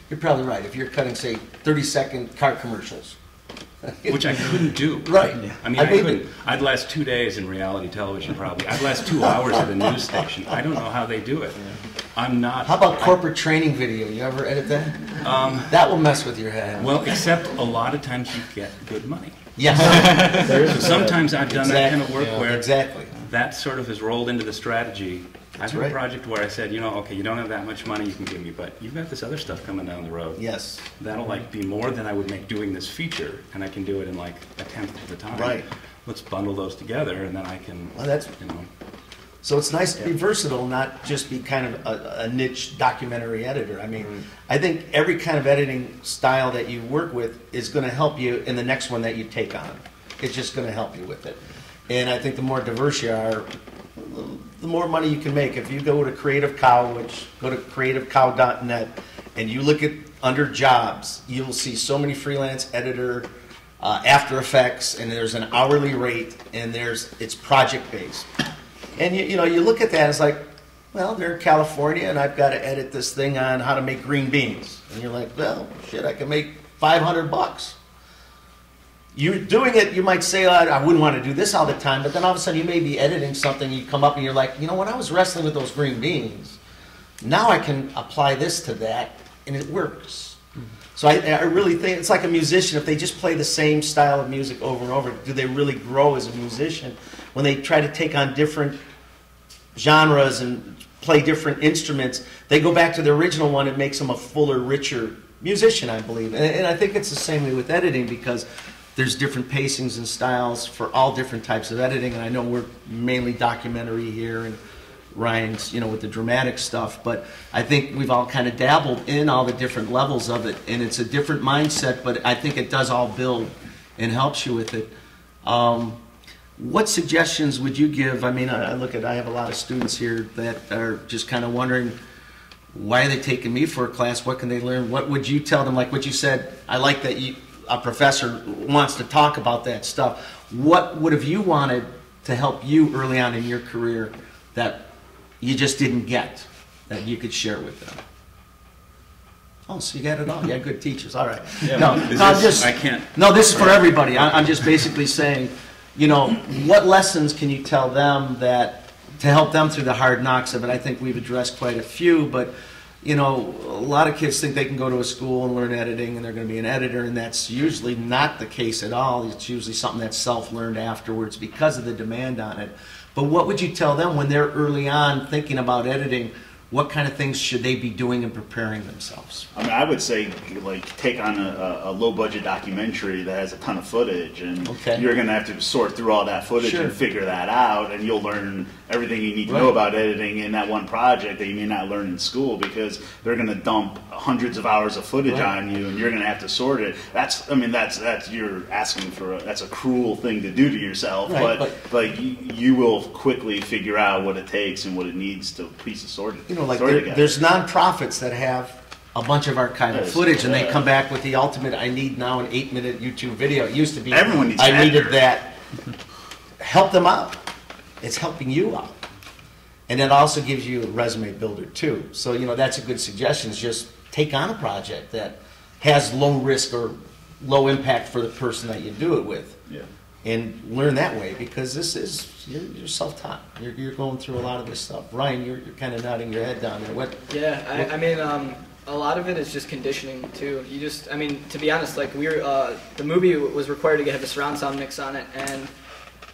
You're probably right. If you're cutting, say, thirty-second car commercials, which I couldn't do. Right. Yeah. I mean, I, I couldn't. It. I'd last two days in reality television, probably. I'd last two hours at a news station. I don't know how they do it. Yeah. I'm not. How about corporate I, training video? You ever edit that? Um, that will mess with your head. Well, except a lot of times you get good money. Yes. So sometimes I've done exactly. that kind of work yeah. where exactly that sort of is rolled into the strategy. That's I did right. a project where I said, you know, okay, you don't have that much money you can give me, but you've got this other stuff coming down the road. Yes. That'll like be more than I would make doing this feature, and I can do it in like a tenth of the time. Right. Let's bundle those together, and then I can. Well, that's you know. So it's nice yeah. to be versatile, not just be kind of a, a niche documentary editor. I mean, mm-hmm. I think every kind of editing style that you work with is going to help you in the next one that you take on. It's just going to help you with it, and I think the more diverse you are, the more money you can make. If you go to Creative Cow, which go to creative cow dot net, and you look at under jobs, you'll see so many freelance editor, uh, After Effects, and there's an hourly rate, and there's it's project based. And you, you know, you look at that, it's like, well, they're in California, and I've got to edit this thing on how to make green beans, and you're like, well, shit, I can make five hundred bucks. you're doing it, you might say, I wouldn't want to do this all the time, but then all of a sudden you may be editing something, you come up and you're like, you know, when I was wrestling with those green beans, now I can apply this to that, and it works. Mm-hmm. So I, I really think, it's like a musician, if they just play the same style of music over and over, do they really grow as a musician? When they try to take on different genres and play different instruments, they go back to the original one, it makes them a fuller, richer musician, I believe. And, and I think it's the same way with editing, because there's different pacings and styles for all different types of editing, and I know we're mainly documentary here, and Ryan's, you know, with the dramatic stuff, but I think we've all kind of dabbled in all the different levels of it, and it's a different mindset, but I think it does all build and helps you with it. Um, what suggestions would you give? I mean, I, I look at, I have a lot of students here that are just kind of wondering, why are they taking me for a class? What can they learn? What would you tell them? Like what you said, I like that you, a professor wants to talk about that stuff. What would have you wanted to help you early on in your career that you just didn't get, that you could share with them? Oh, so you got it all. Yeah, good teachers. All right. Yeah, no, no, this, I'm just, I can't. No, this is for everybody. I, I'm just basically saying, you know, what lessons can you tell them that to help them through the hard knocks of it? I think we've addressed quite a few, but you know, a lot of kids think they can go to a school and learn editing and they're going to be an editor, and that's usually not the case at all. It's usually something that's self-learned afterwards because of the demand on it. But what would you tell them when they're early on thinking about editing? What kind of things should they be doing and preparing themselves? I mean, I would say, like, take on a, a low-budget documentary that has a ton of footage, and okay. you're going to have to sort through all that footage sure. and figure that out, and you'll learn everything you need right. to know about editing in that one project that you may not learn in school, because they're going to dump hundreds of hours of footage right. on you, and you're going to have to sort it. That's, I mean, that's, that's you're asking for, a, that's a cruel thing to do to yourself, right, but, but like, you, you will quickly figure out what it takes and what it needs to piece of sorted. You know, like there, there's nonprofits that have a bunch of archival yes, footage, and yeah. they come back with the ultimate, I need now an eight minute YouTube video. It used to be, everyone needs I an needed actor. That. Help them out. It's helping you out. And it also gives you a resume builder, too. So, you know, that's a good suggestion, is just take on a project that has low risk or low impact for the person that you do it with. Yeah. And learn that way, because this is, you're, you're self-taught. You're, you're going through a lot of this stuff. Ryan, you're, you're kind of nodding your head down there. What? Yeah, I, what? I mean, um, a lot of it is just conditioning, too. You just, I mean, to be honest, like, we were, uh, the movie was required to have a surround sound mix on it, and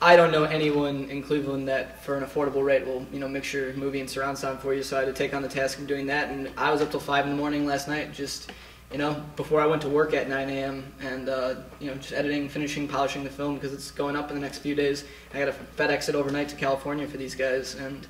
I don't know anyone in Cleveland that, for an affordable rate, will, you know, mix your movie and surround sound for you, so I had to take on the task of doing that, and I was up till five in the morning last night, just, you know, before I went to work at nine A M and, uh, you know, just editing, finishing, polishing the film, because it's going up in the next few days. I got to FedEx it overnight to California for these guys. And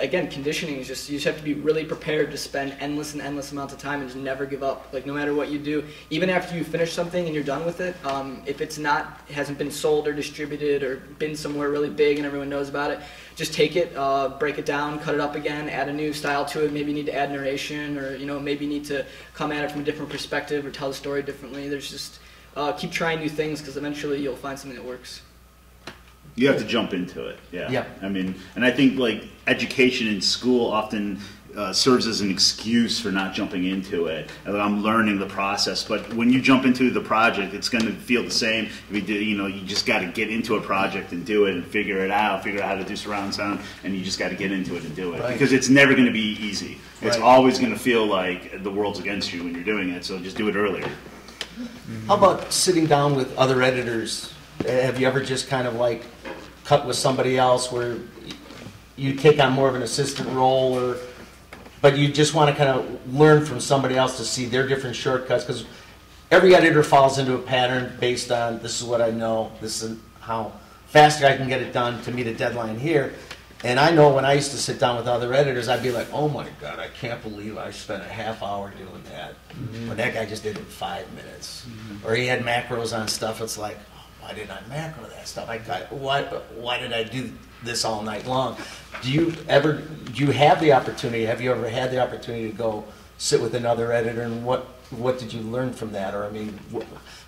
again, conditioning is just, you just have to be really prepared to spend endless and endless amounts of time and just never give up. Like, no matter what you do, even after you finish something and you're done with it, um, if it's not, it hasn't been sold or distributed or been somewhere really big and everyone knows about it, just take it, uh, break it down, cut it up again, add a new style to it. Maybe you need to add narration, or, you know, maybe you need to come at it from a different perspective or tell the story differently. There's just, uh, keep trying new things, because eventually you'll find something that works. You have to jump into it, yeah. yeah. I mean, and I think, like, education in school often Uh, serves as an excuse for not jumping into it. I'm learning the process, but when you jump into the project, it's going to feel the same. We do, you know, you just got to get into a project and do it and figure it out, figure out how to do surround sound, and you just got to get into it and do it right. because it's never going to be easy. It's right. always going to feel like the world's against you when you're doing it. So just do it earlier. How about sitting down with other editors? Have you ever just kind of like cut with somebody else where you take on more of an assistant role, or but you just want to kind of learn from somebody else to see their different shortcuts, because every editor falls into a pattern based on, this is what I know, this is how fast I can get it done to meet a deadline here. And I know when I used to sit down with other editors, I'd be like, oh my God, I can't believe I spent a half hour doing that. Mm-hmm. But that guy just did it in five minutes. Mm-hmm. Or he had macros on stuff. It's like, oh, why didn't I macro that stuff? I got, why, why did I do this all night long? Do you ever, do you have the opportunity, have you ever had the opportunity to go sit with another editor, and what, what did you learn from that? Or I mean,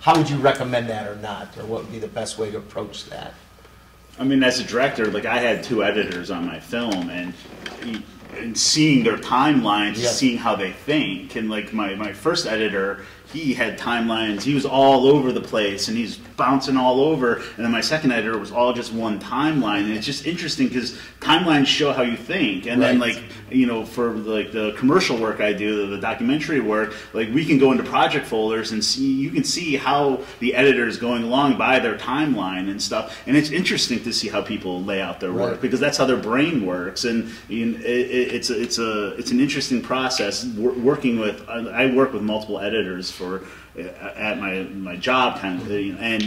how would you recommend that or not? Or what would be the best way to approach that? I mean, as a director, like I had two editors on my film, and and seeing their timelines, yeah. seeing how they think. And like my, my first editor, he had timelines, he was all over the place, and he's bouncing all over. And then my second editor was all just one timeline. And it's just interesting because timelines show how you think. And right. then like, you know, for like the commercial work I do, the documentary work, like we can go into project folders and see, you can see how the editor is going along by their timeline and stuff. And it's interesting to see how people lay out their work right. because that's how their brain works. And you know, it, it's, a, it's, a, it's an interesting process working with, I work with multiple editors for, at my, my job kind of thing. And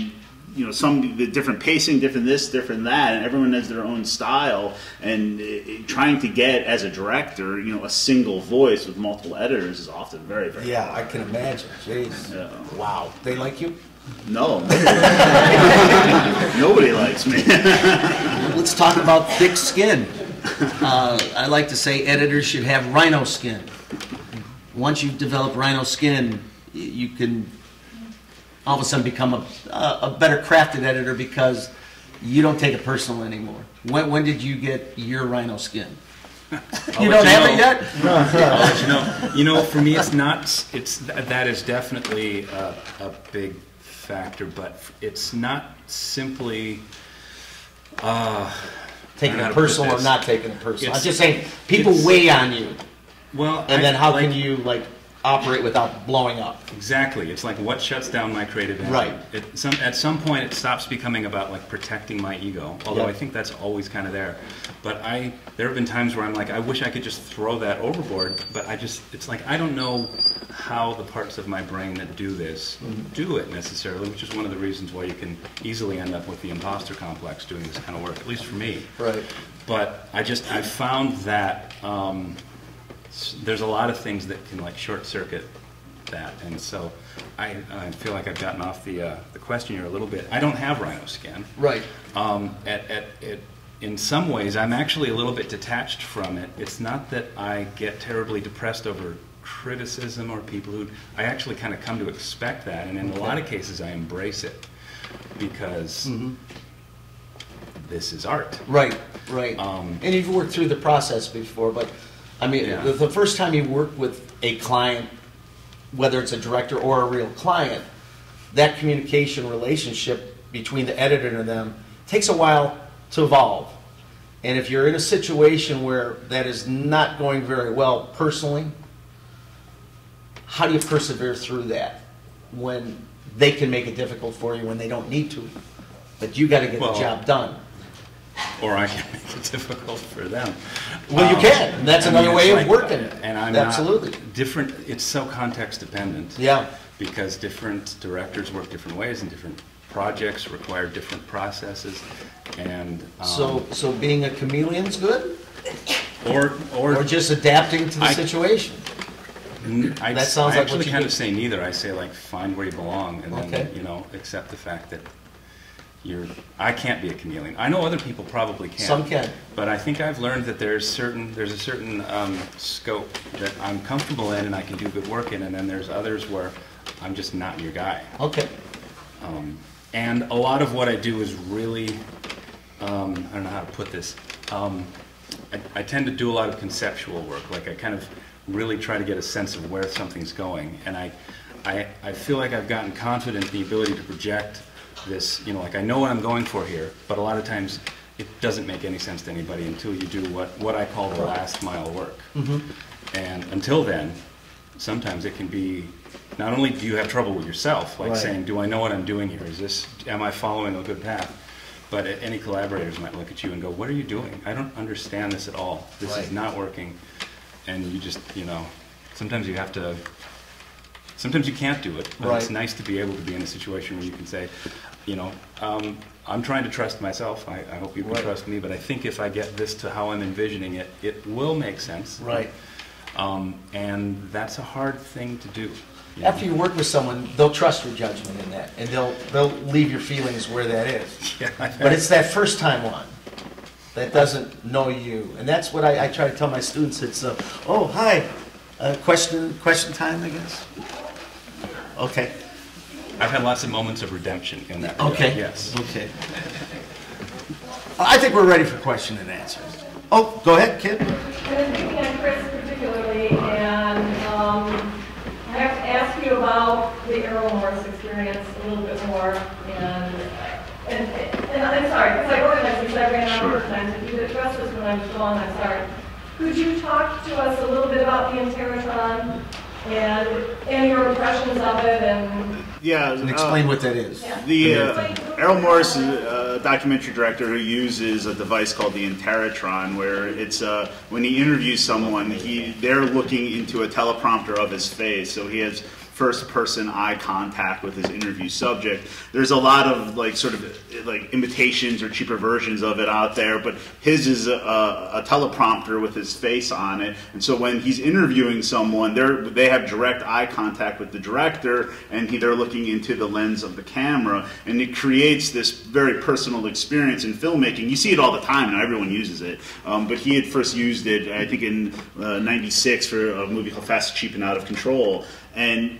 you know, some the different pacing, different this, different that, and everyone has their own style. And it, trying to get as a director, you know, a single voice with multiple editors is often very, very. Yeah, hard. I can imagine. Jeez. Yeah. Wow. They like you? No. Nobody likes me. Let's talk about thick skin. Uh, I like to say editors should have rhino skin. Once you develop rhino skin, you can all of a sudden become a, a better crafted editor because you don't take it personal anymore. When, when did you get your rhino skin? You don't you have know. it yet? I'll let you know. You know, for me, it's not, it's, that is definitely a, a big factor, but it's not simply, uh, taking it personal or not taking it personal. I'm just saying, people weigh on you. Well, and I, then how like, can you, like, operate without blowing up? Exactly. It's like what shuts down my creative energy. Right. It, some, at some point it stops becoming about like protecting my ego, although yep. I think that's always kind of there. But I, there have been times where I'm like, I wish I could just throw that overboard, but I just, it's like I don't know how the parts of my brain that do this mm-hmm. do it necessarily, which is one of the reasons why you can easily end up with the imposter complex doing this kind of work, at least for me. Right. But I just, I found that um, there's a lot of things that can like short circuit that, and so I, I feel like I've gotten off the uh, the question here a little bit. I don't have rhino skin. Right. Um, at, at, at, in some ways, I'm actually a little bit detached from it. It's not that I get terribly depressed over criticism or people who, I actually kind of come to expect that, and in okay. a lot of cases I embrace it because mm-hmm. this is art. Right, right. Um, and you've worked through the process before, but I mean, yeah. the first time you work with a client, whether it's a director or a real client, that communication relationship between the editor and them takes a while to evolve. And if you're in a situation where that is not going very well personally, how do you persevere through that when they can make it difficult for you when they don't need to? But you got to get well, the job done. Or I can make it difficult for them. Well, um, you can. That's I mean, another way like, of working. And I'm Absolutely. Not different. It's so context dependent. Yeah. Because different directors work different ways, and different projects require different processes. And um, so, so being a chameleon's good. Or, or, or just adapting to the I, situation. I, that sounds I like actually what you kind do. Of say neither. I say like find where you belong, and okay. then you know accept the fact that. You're, I can't be a chameleon. I know other people probably can. Some can. But I think I've learned that there's certain there's a certain um, scope that I'm comfortable in and I can do good work in, and then there's others where I'm just not your guy. Okay. Um, and a lot of what I do is really um, I don't know how to put this. Um, I, I tend to do a lot of conceptual work. Like I kind of really try to get a sense of where something's going, and I I, I feel like I've gotten confident in the ability to project. This, you know, like I know what I'm going for here, but a lot of times it doesn't make any sense to anybody until you do what, what I call the last mile work. Mm-hmm. And until then, sometimes it can be, not only do you have trouble with yourself, like right. saying, do I know what I'm doing here? Is this, am I following a good path? But any collaborators might look at you and go, what are you doing? I don't understand this at all. This right. is not working. And you just, you know, sometimes you have to, sometimes you can't do it, but right. it's nice to be able to be in a situation where you can say, you know, um, I'm trying to trust myself. I, I hope you can right. trust me, but I think if I get this to how I'm envisioning it, it will make sense. Right. Um, and that's a hard thing to do. You After know? you work with someone, they'll trust your judgment in that, and they'll they'll leave your feelings where that is. Yeah, but it's that first time one that doesn't know you, and that's what I, I try to tell my students. It's, uh, oh, hi, uh, question question time, I guess. Okay. I've had lots of moments of redemption in that. Okay. Regard. Yes. Okay. I think we're ready for question and answers. Oh, go ahead, Kim. I've been thinking of Chris particularly, and um, I have to ask you about the Errol Morris experience a little bit more. And Sean, I'm sorry. Could you talk to us a little bit about the Interatron and and your impressions of it, and yeah, and explain uh, what that is? Yeah. The uh, Errol Morris is a documentary director who uses a device called the Interatron, where it's uh, when he interviews someone, he they're looking into a teleprompter of his face, so he has first-person eye contact with his interview subject. There's a lot of like sort of like imitations or cheaper versions of it out there, but his is a, a teleprompter with his face on it. And so when he's interviewing someone, they they have direct eye contact with the director, and he, they're looking into the lens of the camera, and it creates this very personal experience in filmmaking. You see it all the time, and everyone uses it. Um, but he had first used it, I think, in ninety-six uh, for a movie called Fast, Cheap, and Out of Control, and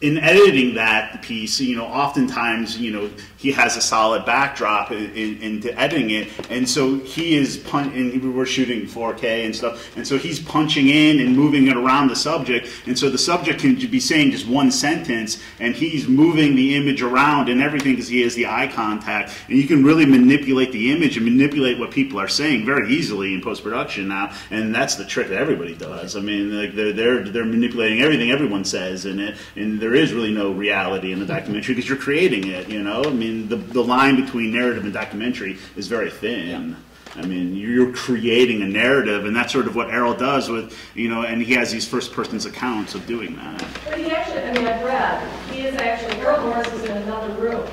in editing that piece, you know, oftentimes, you know, he has a solid backdrop in, in, into editing it, and so he is punch. And we're shooting four K and stuff, and so he's punching in and moving it around the subject, and so the subject can be saying just one sentence, and he's moving the image around and everything because he has the eye contact, and you can really manipulate the image and manipulate what people are saying very easily in post-production now, and that's the trick that everybody does. I mean, like they're they're they're manipulating everything everyone says in it, and they're There is really no reality in the documentary because you're creating it, you know? I mean, the, the line between narrative and documentary is very thin. Yeah. I mean, you're creating a narrative, and that's sort of what Errol does with, you know, and he has these first-person's accounts of doing that. But he actually, I mean, I've read, he is actually, Errol Morris is in another room.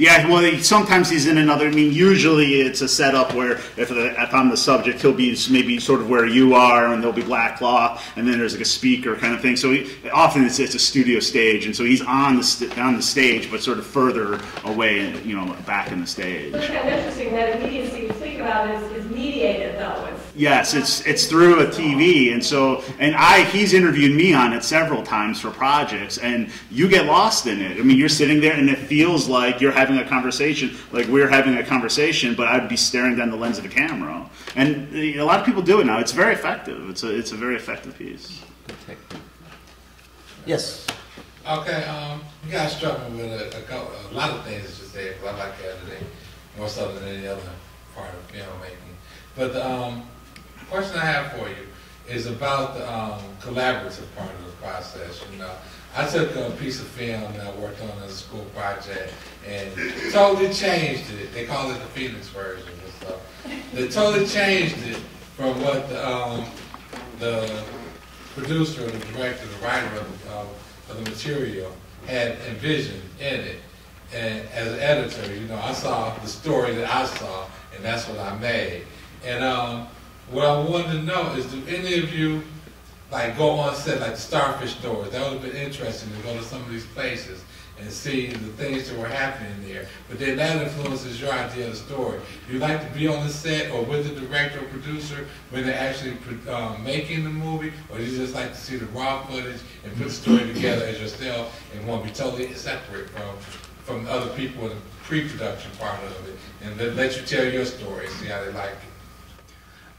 Yeah, well, he, sometimes he's in another, I mean, usually it's a setup where if, the, if I'm the subject, he'll be maybe sort of where you are, and there'll be black cloth, and then there's like a speaker kind of thing. So he, often it's, it's a studio stage, and so he's on the, st on the stage, but sort of further away, you know, back in the stage. It's kind of interesting that immediacy you think about is, is mediated, though. It's Yes, it's it's through a T V, and so and I he's interviewed me on it several times for projects, and you get lost in it. I mean, you're sitting there, and it feels like you're having a conversation, like we're having a conversation, but I'd be staring down the lens of a camera. And a lot of people do it now. It's very effective. It's a it's a very effective piece. Yes. Okay. Um, you guys struggle with a, a, couple, a lot of things just there, but I like that today more so than any other part of filmmaking. But um. The question I have for you is about the um, collaborative part of the process. You know, I took a piece of film that I worked on as a school project and totally changed it. They call it the Phoenix version and stuff. They totally changed it from what the, um, the producer, or the director, the writer of the, um, of the material had envisioned in it. And as an editor, you know, I saw the story that I saw, and that's what I made. And um, what I wanted to know is, do any of you like go on set like the Starfish Throwers? That would have been interesting to go to some of these places and see the things that were happening there. But then that influences your idea of the story. Do you like to be on the set or with the director or producer when they're actually um, making the movie? Or do you just like to see the raw footage and put the story together as yourself and want to be totally separate from, from other people in the pre-production part of it and let you tell your story and see how they like it?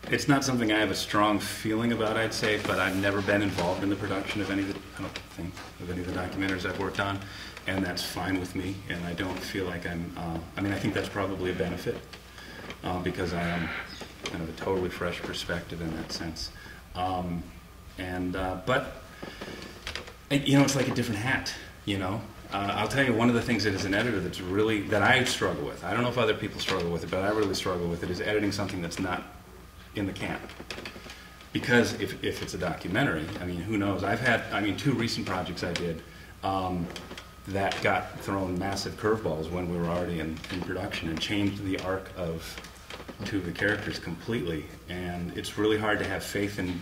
It's not something I have a strong feeling about, I'd say, but I've never been involved in the production of any of the, I don't think, of any of the documentaries I've worked on, and that's fine with me, and I don't feel like I'm, uh, I mean, I think that's probably a benefit, uh, because I am kind of a totally fresh perspective in that sense. Um, and, uh, but, it, you know, it's like a different hat, you know? Uh, I'll tell you one of the things that as an editor that's really, that I struggle with, I don't know if other people struggle with it, but I really struggle with it, is editing something that's not in the camp. Because if, if it's a documentary, I mean, who knows? I've had, I mean, two recent projects I did um, that got thrown massive curveballs when we were already in, in production and changed the arc of two of the characters completely. And it's really hard to have faith in,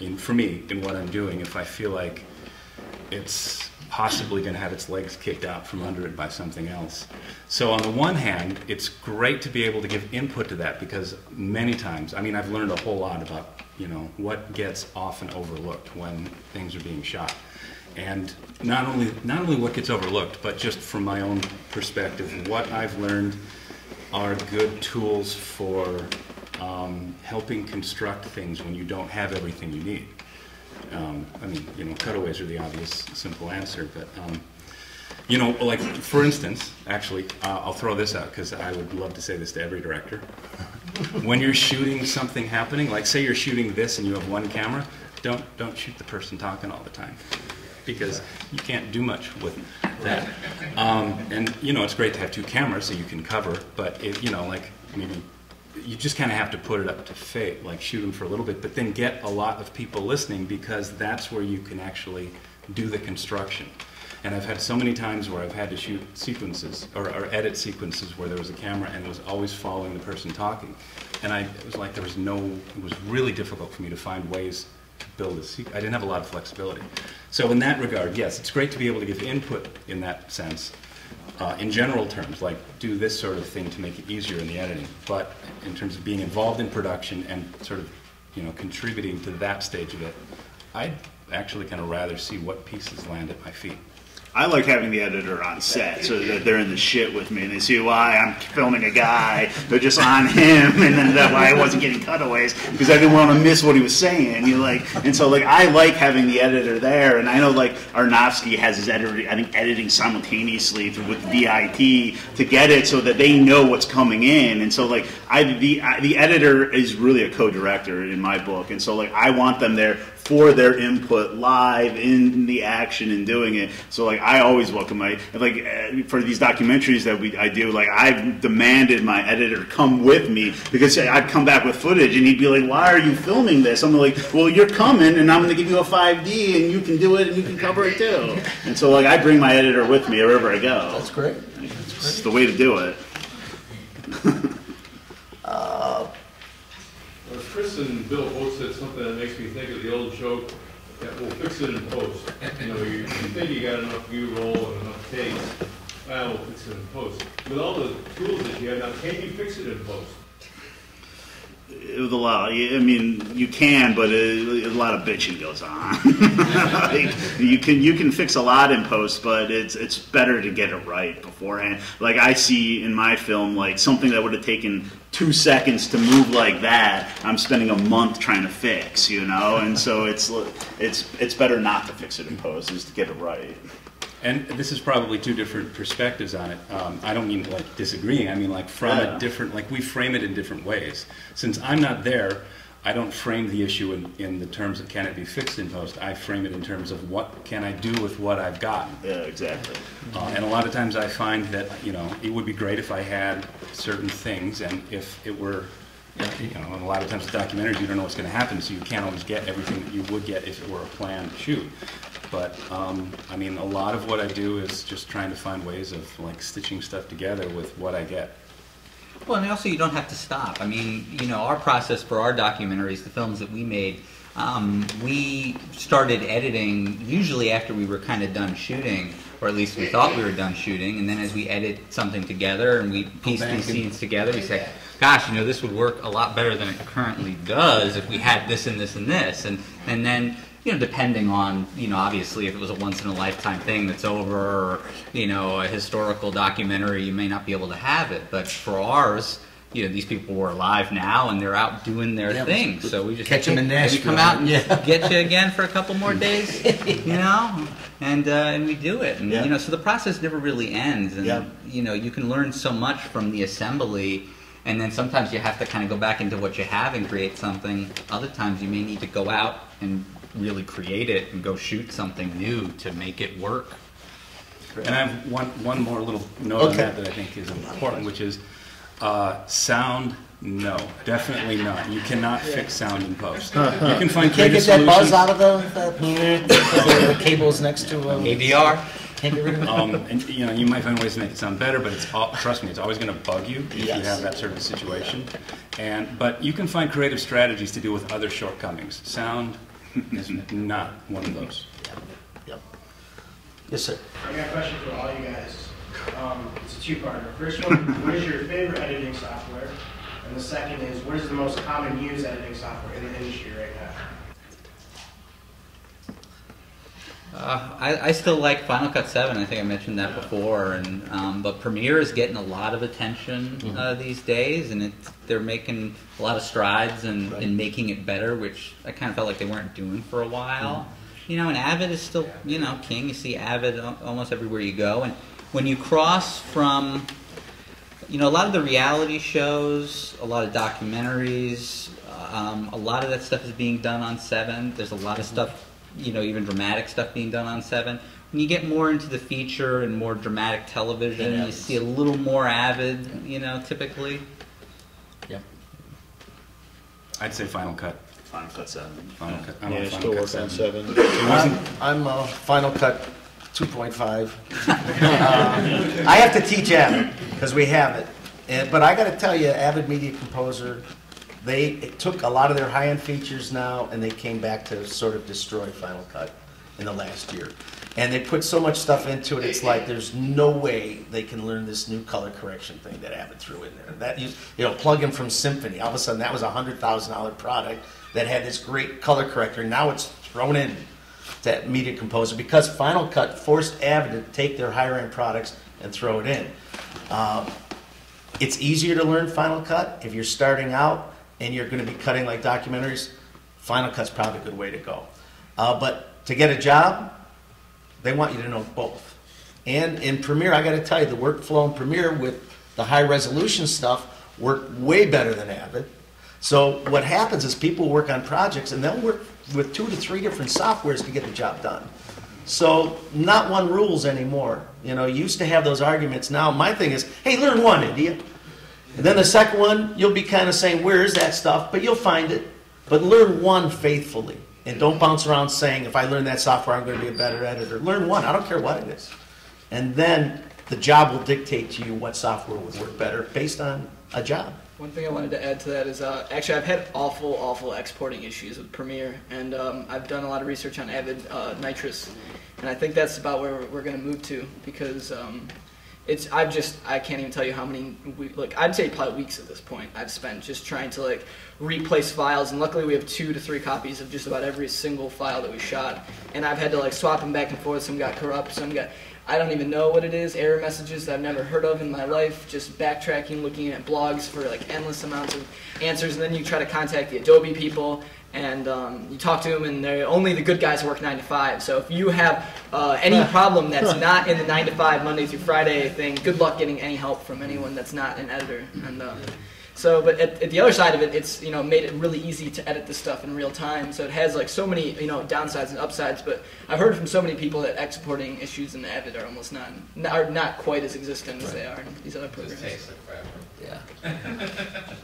in for me, in what I'm doing if I feel like it's possibly going to have its legs kicked out from under it by something else. So on the one hand, it's great to be able to give input to that because many times, I mean, I've learned a whole lot about, you know, what gets often overlooked when things are being shot. And not only, not only what gets overlooked, but just from my own perspective, what I've learned are good tools for um, helping construct things when you don't have everything you need. Um, I mean, you know, cutaways are the obvious, simple answer, but, um, you know, like, for instance, actually, uh, I'll throw this out because I would love to say this to every director. when you're shooting something happening, like say you're shooting this and you have one camera, don't don't shoot the person talking all the time, because you can't do much with that. Um, and you know, it's great to have two cameras so you can cover, but if you know, like maybe you just kind of have to put it up to fate, like shoot them for a little bit, but then get a lot of people listening, because that's where you can actually do the construction. And I've had so many times where I've had to shoot sequences or, or edit sequences where there was a camera and it was always following the person talking. And I, it was like there was no, it was really difficult for me to find ways to build a sequence. I didn't have a lot of flexibility. So in that regard, yes, it's great to be able to give input in that sense. Uh, in general terms, like do this sort of thing to make it easier in the editing. But in terms of being involved in production and sort of, you know, contributing to that stage of it, I'd actually kind of rather see what pieces land at my feet. I like having the editor on set so that they're in the shit with me and they see why I'm filming a guy. They're just on him, and then that why I wasn't getting cutaways, because I didn't want to miss what he was saying. You know, like, and so like I like having the editor there. And I know like Aronofsky has his editor, I think, editing simultaneously with V I T to get it so that they know what's coming in. And so like I the I, the editor is really a co-director in my book. And so like I want them there for their input live in the action and doing it. So like I always welcome my, like uh, for these documentaries that we I do, like I've demanded my editor come with me, because I'd come back with footage and he'd be like, why are you filming this? I'm like, well, you're coming and I'm going to give you a five D and you can do it and you can cover it too. And so like I bring my editor with me wherever I go. That's great. It's the way to do it. uh, Chris and Bill both said something that makes me think of the old joke that we'll fix it in post. You know, you, you think you got enough B-roll and enough takes, well, we'll fix it in post. With all the tools that you have now, can you fix it in post? With a lot, I mean, you can, but a, a lot of bitching goes on. Like, you can you can fix a lot in post, but it's it's better to get it right beforehand. Like I see in my film, like something that would have taken two seconds to move like that, I'm spending a month trying to fix, you know. And so it's it's it's better not to fix it in post, is to get it right. And this is probably two different perspectives on it. Um, I don't mean like disagreeing. I mean like from yeah. a different, like we frame it in different ways. Since I'm not there, I don't frame the issue in, in the terms of can it be fixed in post. I frame it in terms of what can I do with what I've gotten. Yeah, exactly. Uh, and a lot of times I find that, you know, it would be great if I had certain things, and if it were, you know, and a lot of times with documentaries you don't know what's going to happen, so you can't always get everything that you would get if it were a planned shoot. But, um, I mean, a lot of what I do is just trying to find ways of, like, stitching stuff together with what I get. Well, and also you don't have to stop. I mean, you know, our process for our documentaries, the films that we made, um, we started editing usually after we were kind of done shooting, or at least we thought we were done shooting, and then as we edit something together and we piece these scenes together, we say, gosh, you know, this would work a lot better than it currently does if we had this and this and this. And, and then... you know, depending on, you know, obviously if it was a once-in-a-lifetime thing that's over, or, you know, a historical documentary, you may not be able to have it. But for ours, you know, these people were alive now and they're out doing their yeah, thing. So we just catch them in Nashville. Come out and yeah. get you again for a couple more days, you know, and uh, and we do it. And, yeah. you know, so the process never really ends. And yeah. you know, you can learn so much from the assembly. And then sometimes you have to kind of go back into what you have and create something. Other times you may need to go out and really create it and go shoot something new to make it work. And I have one, one more little note okay. on that that I think is important, which is uh, sound, no. Definitely not. You cannot yeah. fix sound in post. Uh -huh. You can find you can't get that solutions. Buzz out of the, the, the cables next to um, A D R. um, and you know, you might find ways to make it sound better, but it's all, trust me, it's always going to bug you if yes. you have that sort of situation. And, but you can find creative strategies to deal with other shortcomings. Sound is not one of those. Yep. Yep. Yes, sir. I got a question for all you guys. Um, it's a two-parter. First one, what is your favorite editing software? And the second is, what is the most common used editing software in the industry right now? Uh, I, I still like Final Cut seven. I think I mentioned that before. And um, but Premiere is getting a lot of attention mm-hmm. uh, these days, and it's, they're making a lot of strides and, right. and making it better, which I kind of felt like they weren't doing for a while. Mm-hmm. You know, and Avid is still, you know, king. You see Avid almost everywhere you go. And when you cross from you know, a lot of the reality shows, a lot of documentaries, um, a lot of that stuff is being done on seven. There's a lot of stuff, you know, even dramatic stuff being done on seven. When you get more into the feature and more dramatic television, yeah, you see a little more Avid, you know, typically. Yep. I'd say Final Cut. Final Cut seven. Final yeah. Cut. I'm yeah, Final still Cut work seven. On seven. I'm, I'm uh, Final Cut two point five. um, I have to teach Avid because we have it. And, but I got to tell you, Avid Media Composer, they it took a lot of their high-end features now, and they came back to sort of destroy Final Cut in the last year. And they put so much stuff into it, it's like there's no way they can learn this new color correction thing that Avid threw in there. That used, you know, plug in from Symphony. All of a sudden, that was a hundred thousand dollar product that had this great color corrector. Now it's thrown in to Media Composer because Final Cut forced Avid to take their higher end products and throw it in. Um, it's easier to learn Final Cut if you're starting out and you're going to be cutting like documentaries. Final Cut's probably a good way to go. Uh, but to get a job, they want you to know both. And in Premiere, I got to tell you, the workflow in Premiere with the high resolution stuff worked way better than Avid. So what happens is people work on projects and they'll work with two to three different softwares to get the job done. So not one rules anymore. You know, you used to have those arguments. Now my thing is, hey, learn one, idiot. And then the second one, you'll be kind of saying, where is that stuff? But you'll find it. But learn one faithfully. And don't bounce around saying, if I learn that software, I'm going to be a better editor. Learn one. I don't care what it is. And then the job will dictate to you what software would work better based on a job. One thing I wanted to add to that is, uh, actually, I've had awful, awful exporting issues with Premiere. And um, I've done a lot of research on Avid uh, Nitrous. And I think that's about where we're going to move to. Because um, it's, I've just, I can't even tell you how many, we, like, I'd say probably weeks at this point, I've spent just trying to, like, replace files, and luckily we have two to three copies of just about every single file that we shot, and I've had to like swap them back and forth. Some got corrupt, some got, I don't even know what it is, error messages that I've never heard of in my life, just backtracking, looking at blogs for like endless amounts of answers, and then you try to contact the Adobe people, and um, you talk to them, and they're only the good guys work nine to five, so if you have uh, any problem that's not in the nine to five, Monday through Friday thing, good luck getting any help from anyone that's not an editor. And uh, So, but at, at the other side of it, it's, you know, made it really easy to edit this stuff in real time. So it has like so many, you know, downsides and upsides. But I've heard from so many people that exporting issues in Avid are almost not, are not quite as existent as they are in these other programs. Yeah.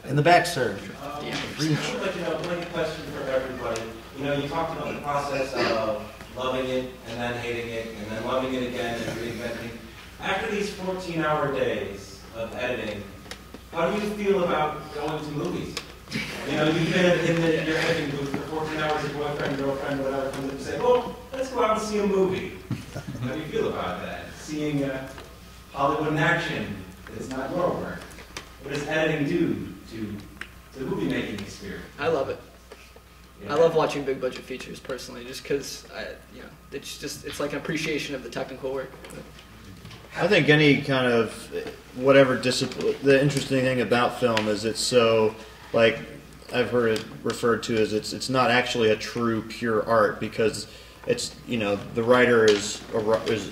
In the back, sir. Um, yeah. I would like to know one question for everybody. You know, you talked about the process of loving it and then hating it and then loving it again and reinventing. After these fourteen hour days of editing, how do you feel about going to movies? You know, you've been in the, your editing booth for fourteen hours, your boyfriend, girlfriend, whatever, comes up and say, well, let's go out and see a movie. How do you feel about that? Seeing uh, Hollywood in action, it's not your work. What does editing do to, to the movie-making experience? I love it. Yeah. I love watching big-budget features, personally, just because, you know, it's just, it's like an appreciation of the technical work. I think any kind of whatever discipline. The interesting thing about film is it's so, like, I've heard it referred to as it's it's not actually a true pure art because it's, you know, the writer is a, is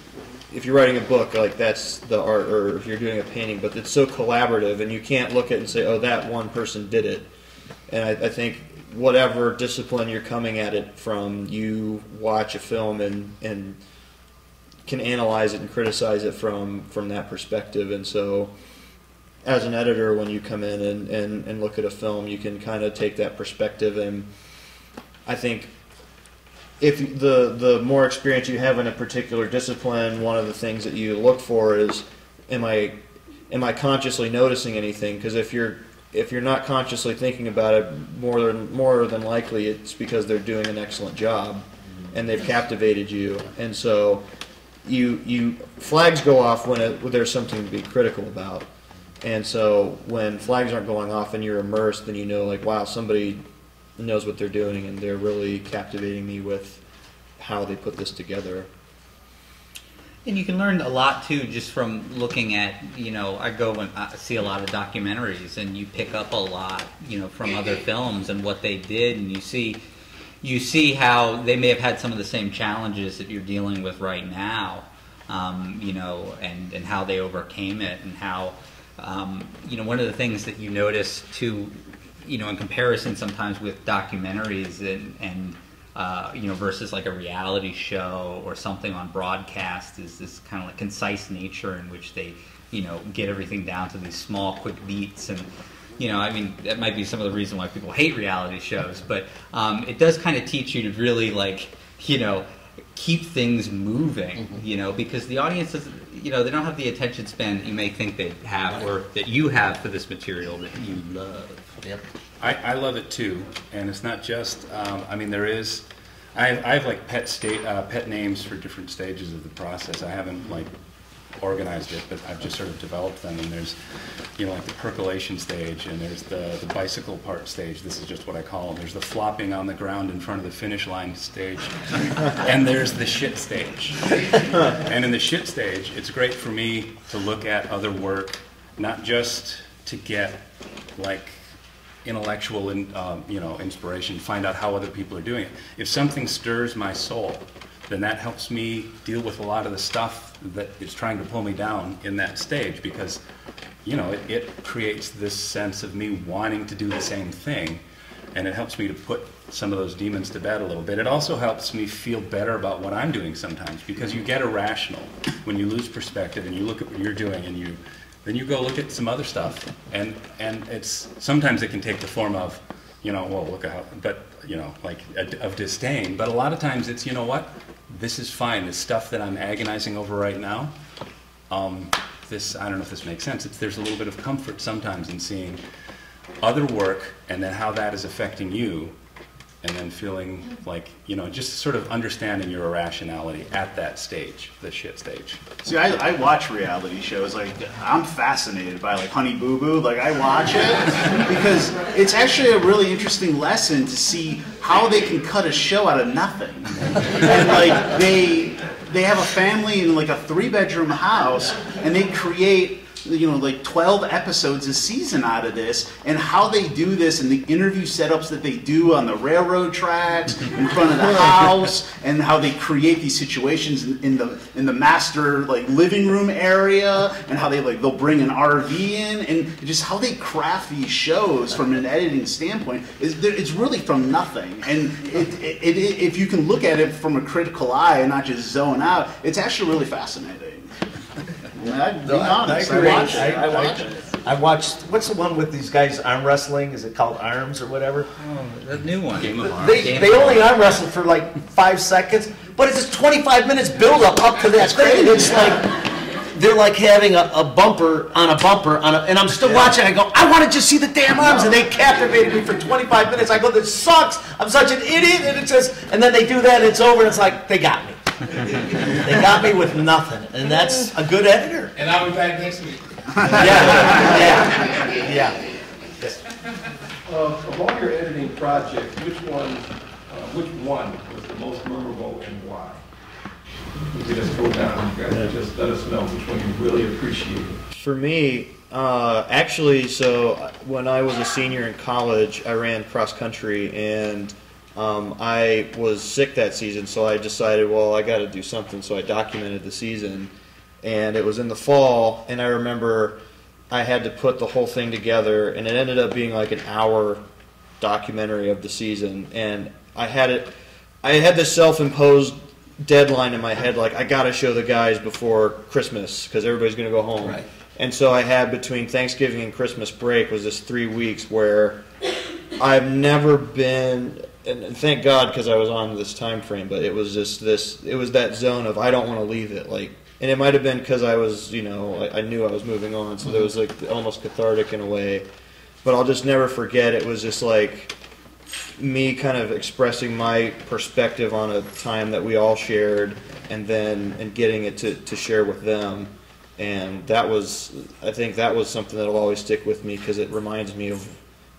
if you're writing a book, like, that's the art, or if you're doing a painting, but it's so collaborative and you can't look at it and say, oh, that one person did it. And I, I think whatever discipline you're coming at it from, you watch a film and and. can analyze it and criticize it from from that perspective. And so as an editor, when you come in and, and, and look at a film, you can kind of take that perspective. And I think if the the more experience you have in a particular discipline, one of the things that you look for is, am I am I consciously noticing anything? Because if you're if you're not consciously thinking about it, more than more than likely it's because they're doing an excellent job and they've captivated you. And so You, you flags go off when, it, when there's something to be critical about, and so when flags aren't going off and you're immersed, then you know, like, wow, somebody knows what they're doing and they're really captivating me with how they put this together. And you can learn a lot too just from looking at, you know, I go and I see a lot of documentaries and you pick up a lot, you know, from other films and what they did, and you see. You see how they may have had some of the same challenges that you're dealing with right now, um, you know, and, and how they overcame it, and how Um, you know, one of the things that you notice too, you know, in comparison sometimes with documentaries and, and uh, you know, versus like a reality show or something on broadcast is this kind of like concise nature in which they, you know, get everything down to these small, quick beats. And, you know, I mean, that might be some of the reason why people hate reality shows, but um, it does kind of teach you to really, like, you know, keep things moving, mm-hmm. you know, because the audience doesn't, you know, they don't have the attention span that you may think they have or that you have for this material that you love. Yep. I, I love it too, and it's not just, um, I mean, there is, I have, I have like pet, state, uh, pet names for different stages of the process. I haven't, like, organized it, but I've just sort of developed them, and there's, you know, like the percolation stage, and there's the, the bicycle part stage, this is just what I call them, there's the flopping on the ground in front of the finish line stage, and there's the shit stage. And in the shit stage, it's great for me to look at other work, not just to get, like, intellectual, in, um, you know, inspiration, find out how other people are doing it. If something stirs my soul, then that helps me deal with a lot of the stuff that is trying to pull me down in that stage, because, you know, it, it creates this sense of me wanting to do the same thing, and it helps me to put some of those demons to bed a little bit. It also helps me feel better about what I'm doing sometimes, because you get irrational when you lose perspective and you look at what you're doing, and you then you go look at some other stuff, and and it's sometimes it can take the form of, you know, well, look at how, but, you know, like a, of disdain, but a lot of times it's, you know what, this is fine, this stuff that I'm agonizing over right now, um, this, I don't know if this makes sense, it's, there's a little bit of comfort sometimes in seeing other work and then how that is affecting you, and then feeling like, you know, just sort of understanding your irrationality at that stage, the shit stage. See, I, I watch reality shows, like, I'm fascinated by, like, Honey Boo Boo, like, I watch it, because it's actually a really interesting lesson to see how they can cut a show out of nothing. And, like, they, they have a family in, like, a three-bedroom house, and they create, you know, like twelve episodes a season out of this, and how they do this, and the interview setups that they do on the railroad tracks, in front of the house, and how they create these situations in, in the in the master, like, living room area, and how they, like, they'll bring an R V in, and just how they craft these shows from an editing standpoint is, it's really from nothing, and it, it, it, if you can look at it from a critical eye and not just zone out, it's actually really fascinating. I'd be honest. I, I watch, I, I watch I, it. I watched, what's the one with these guys arm wrestling? Is it called Arms or whatever? Oh, the new one. Game of Arms. They, Game they of only arm wrestled for like five seconds, but it's just twenty-five minutes build up up to that That's thing. Crazy. It's yeah. like, they're like having a, a bumper on a bumper, on a, and I'm still yeah. watching. I go, I want to just see the damn arms, and they captivated me for twenty-five minutes. I go, this sucks. I'm such an idiot, and it's just, and then they do that, and it's over, and it's like, they got me. They got me with nothing, and that's a good editor. And I'll be back next week. Yeah, yeah, yeah. Uh, of all your editing projects, which one, uh, which one was the most memorable and why? You can just go down, you guys, and just let us know which one you really appreciated. For me, uh, actually, so when I was a senior in college, I ran cross country, and Um, I was sick that season, so I decided, well, I got to do something, so I documented the season, and it was in the fall, and I remember I had to put the whole thing together, and it ended up being like an hour documentary of the season, and I had it, I had this self-imposed deadline in my head, like, I got to show the guys before Christmas, because everybody's going to go home, right. And so I had between Thanksgiving and Christmas break was this three weeks where I've never been... And thank God, because I was on this time frame, but it was just this, it was that zone of I don't want to leave it. Like, and it might have been because I was, you know, I, I knew I was moving on, so there was like almost cathartic in a way. But I'll just never forget, it was just like me kind of expressing my perspective on a time that we all shared, and then and getting it to, to share with them. And that was, I think that was something that will always stick with me, because it reminds me of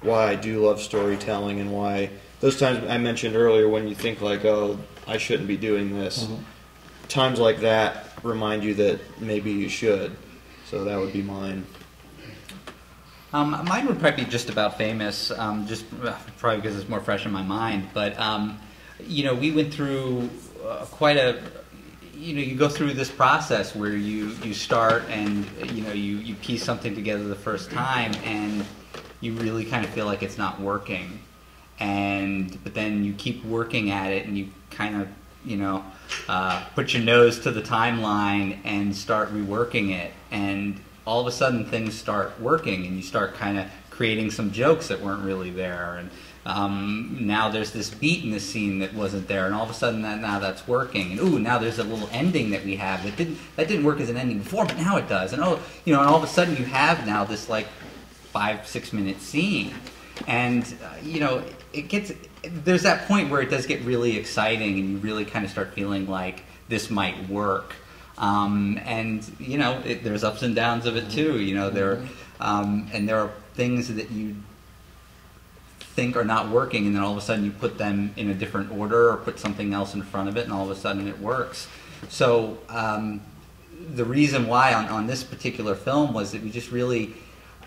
why I do love storytelling, and why... Those times I mentioned earlier when you think like, oh, I shouldn't be doing this. Mm-hmm. Times like that remind you that maybe you should. So that would be mine. Um, mine would probably be Just About Famous, um, just probably because it's more fresh in my mind. But, um, you know, we went through uh, quite a, you know, you go through this process where you, you start and, you know, you, you piece something together the first time and you really kind of feel like it's not working. And, but then you keep working at it and you kind of, you know, uh, put your nose to the timeline and start reworking it. And all of a sudden things start working and you start kind of creating some jokes that weren't really there. And um, now there's this beat in this scene that wasn't there, and all of a sudden that, now that's working. And ooh, now there's a little ending that we have that didn't, that didn't work as an ending before, but now it does. And oh, you know, and all of a sudden you have now this like five, six minute scene. And, uh, you know, it gets, there's that point where it does get really exciting and you really kind of start feeling like this might work. Um, and, you know, it, there's ups and downs of it too, you know, there, um, and there are things that you think are not working and then all of a sudden you put them in a different order or put something else in front of it and all of a sudden it works. So um, the reason why on, on this particular film was that we just really,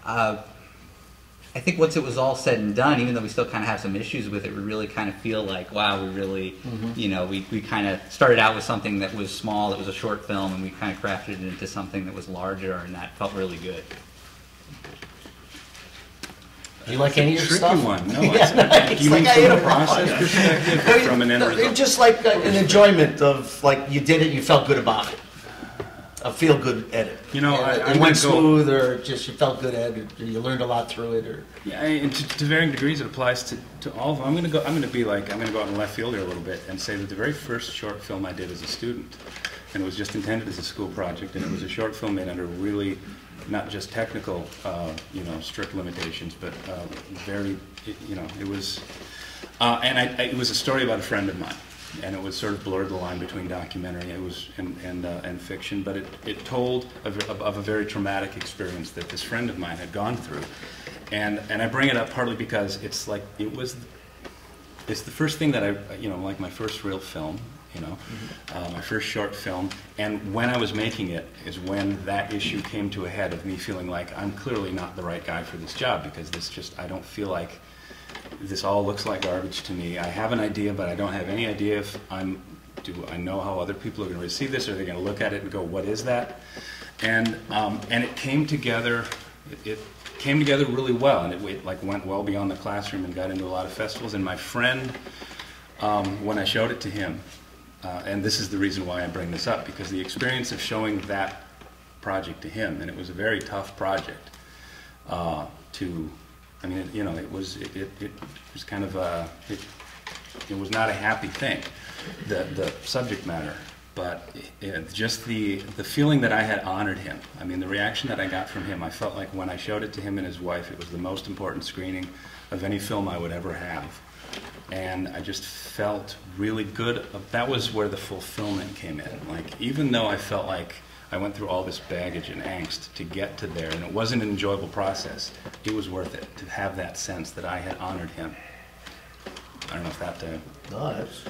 uh, I think once it was all said and done, even though we still kind of have some issues with it, we really kind of feel like, wow, we really, mm-hmm. you know, we, we kind of started out with something that was small, that was a short film, and we kind of crafted it into something that was larger, and that felt really good. Do you like any of your stuff? One. No, yeah, no, it's you like mean I from a process problem. Perspective or from an end result? It's just like an enjoyment of, like, you did it, you felt good about it. A feel-good edit. You know, yeah, I, I it went smooth, go, or just you felt good at it, or you learned a lot through it, or yeah. And to, to varying degrees, it applies to, to all of them. I'm going to go. I'm going to be like I'm going to go out in left field here a little bit and say that the very first short film I did as a student, and it was just intended as a school project, and it was a short film made under really not just technical, uh, you know, strict limitations, but uh, very, you know, it was, uh, and I, I, it was a story about a friend of mine. And it was sort of blurred the line between documentary it was and and, uh, and fiction, but it, it told of, of a very traumatic experience that this friend of mine had gone through, and and I bring it up partly because it's like it was, it's the first thing that I you know like my first real film, you know, mm-hmm. uh, my first short film, and when I was making it is when that issue came to a head of me feeling like I'm clearly not the right guy for this job because this just I don't feel like. This all looks like garbage to me. I have an idea, but I don't have any idea if I'm, do I know how other people are going to receive this? Are they going to look at it and go, what is that? And, um, and it came together, it, it came together really well, and it, it like went well beyond the classroom and got into a lot of festivals. And my friend, um, when I showed it to him, uh, and this is the reason why I bring this up, because the experience of showing that project to him, and it was a very tough project uh, to, I mean, it, you know, it was it, it, it was kind of a it, it was not a happy thing, the the subject matter, but it, it, just the the feeling that I had honored him. I mean, the reaction that I got from him, I felt like when I showed it to him and his wife, it was the most important screening of any film I would ever have, and I just felt really good. That was where the fulfillment came in. Like, even though I felt like. I went through all this baggage and angst to get to there, and it wasn't an enjoyable process. It was worth it to have that sense that I had honored him. I don't know if that... Nice.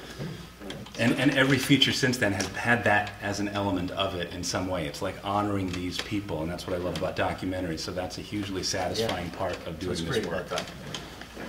And, and every feature since then has had that as an element of it in some way. It's like honoring these people, and that's what I love about documentaries, so that's a hugely satisfying yeah. part of doing this work.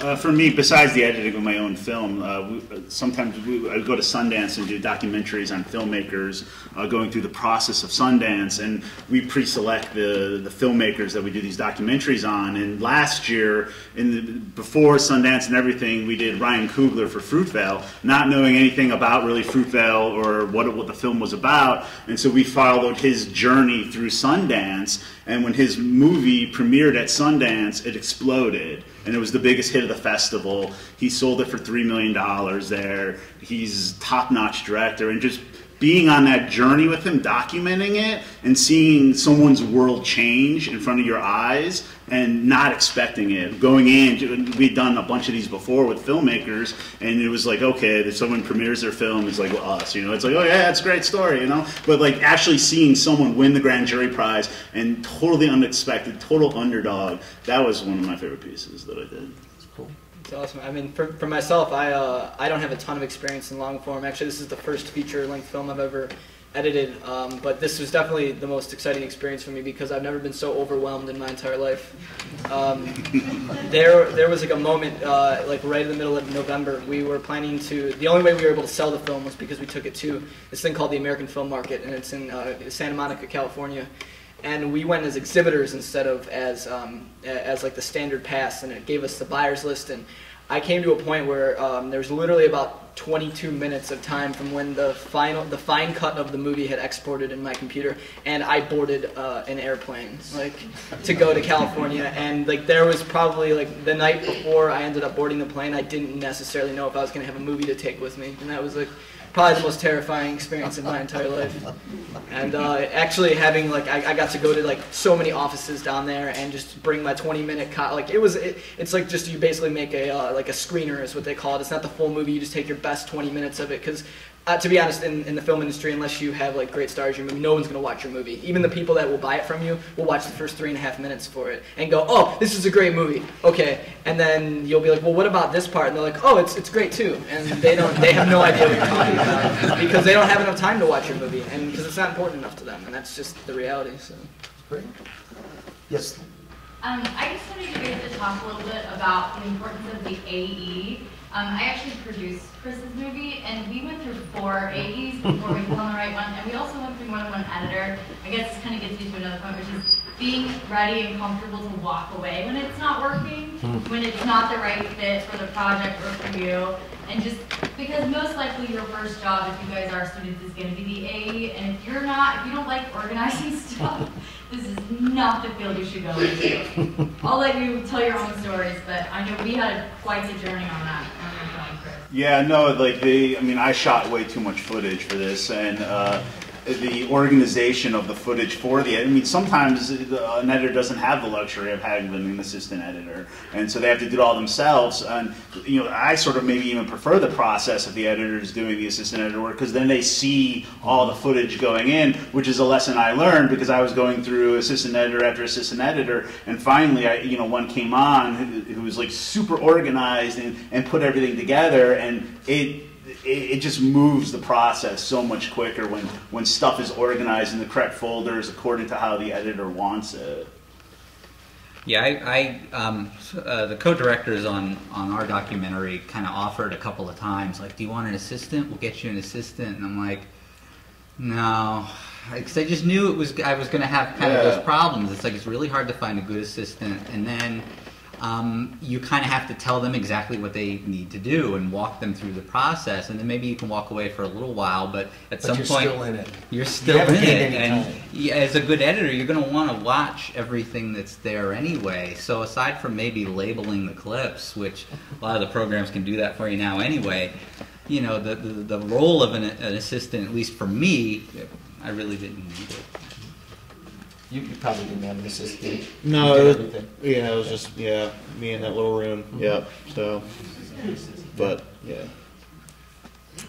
Uh, for me, besides the editing of my own film, uh, we, sometimes we, I go to Sundance and do documentaries on filmmakers, uh, going through the process of Sundance, and we pre-select the, the filmmakers that we do these documentaries on. And last year, in the, before Sundance and everything, we did Ryan Coogler for Fruitvale, not knowing anything about really Fruitvale or what, it, what the film was about. And so we followed his journey through Sundance, and when his movie premiered at Sundance, it exploded. And it was the biggest hit of the festival. He sold it for three million dollars there. He's a top-notch director. And just being on that journey with him, documenting it, and seeing someone's world change in front of your eyes and not expecting it. Going in, we'd done a bunch of these before with filmmakers, and it was like, okay, if someone premieres their film, it's like, well, us, you know? It's like, oh yeah, it's a great story, you know? But like actually seeing someone win the grand jury prize and totally unexpected, total underdog, that was one of my favorite pieces that I did. That's cool. It's awesome. I mean, for, for myself, I uh, I don't have a ton of experience in long form. Actually, this is the first feature-length film I've ever edited, um, but this was definitely the most exciting experience for me because I've never been so overwhelmed in my entire life. Um, there, there was like a moment, uh, like right in the middle of November, we were planning to. The only way we were able to sell the film was because we took it to this thing called the American Film Market, and it's in uh, Santa Monica, California. And we went as exhibitors instead of as um, as like the standard pass, and it gave us the buyer's list. And I came to a point where um, there was literally about twenty-two minutes of time from when the final the fine cut of the movie had exported in my computer, and I boarded uh, an airplane like to go to California. And like there was probably like the night before I ended up boarding the plane, I didn't necessarily know if I was going to have a movie to take with me, and that was like. Probably the most terrifying experience of my entire life. And uh, actually having, like, I, I got to go to, like, so many offices down there and just bring my twenty-minute cut. Like, it was, it, it's like just you basically make a, uh, like, a screener is what they call it. It's not the full movie. You just take your best twenty minutes of it. Because, uh, to be honest, in, in the film industry, unless you have, like, great stars in your movie, no one's going to watch your movie. Even the people that will buy it from you will watch the first three and a half minutes for it and go, oh, this is a great movie. Okay. And then you'll be like, well, what about this part? And they're like, oh, it's, it's great, too. And they don't, they have no idea what you're talking about. Because they don't have enough time to watch your movie, and because it's not important enough to them, and that's just the reality. So, great. Yes. Um, I just wanted you guys to talk a little bit about the importance of the A E. Um, I actually produced Chris's movie, and we went through four A Es before we found the right one, and we also went through more than one editor. I guess this kind of gets you to another point, which is being ready and comfortable to walk away when it's not working, when it's not the right fit for the project or for you. And just because most likely your first job, if you guys are students, is going to be the A E. And if you're not, if you don't like organizing stuff, this is not the field you should go into. I'll let you tell your own stories, but I know we had quite the journey on that. Yeah, no, like the, I mean, I shot way too much footage for this, and uh, the organization of the footage for the, I mean, sometimes the, an editor doesn't have the luxury of having an assistant editor, and so they have to do it all themselves. And you know, I sort of maybe even prefer the process of the editors doing the assistant editor work, because then they see all the footage going in, which is a lesson I learned because I was going through assistant editor after assistant editor, and finally, I, you know, one came on who, who was like super organized and, and put everything together, and it. It just moves the process so much quicker when, when stuff is organized in the correct folders according to how the editor wants it. Yeah, I, I um, uh, the co-directors on, on our documentary kind of offered a couple of times, like, do you want an assistant? We'll get you an assistant. And I'm like, no, because I just knew it was I was going to have kind yeah. of those problems. It's like it's really hard to find a good assistant. And then... Um, you kind of have to tell them exactly what they need to do and walk them through the process, and then maybe you can walk away for a little while, but at but some you're point still in it. You're still you in it, and yeah, as a good editor, you're going to want to watch everything that's there anyway. So aside from maybe labeling the clips, which a lot of the programs can do that for you now anyway, you know, the the, the role of an, an assistant, at least for me, I really didn't need it. You, you probably didn't have an assistant. No, it was, yeah, it was just yeah, me in that little room. Mm-hmm. Yep. So, but yeah.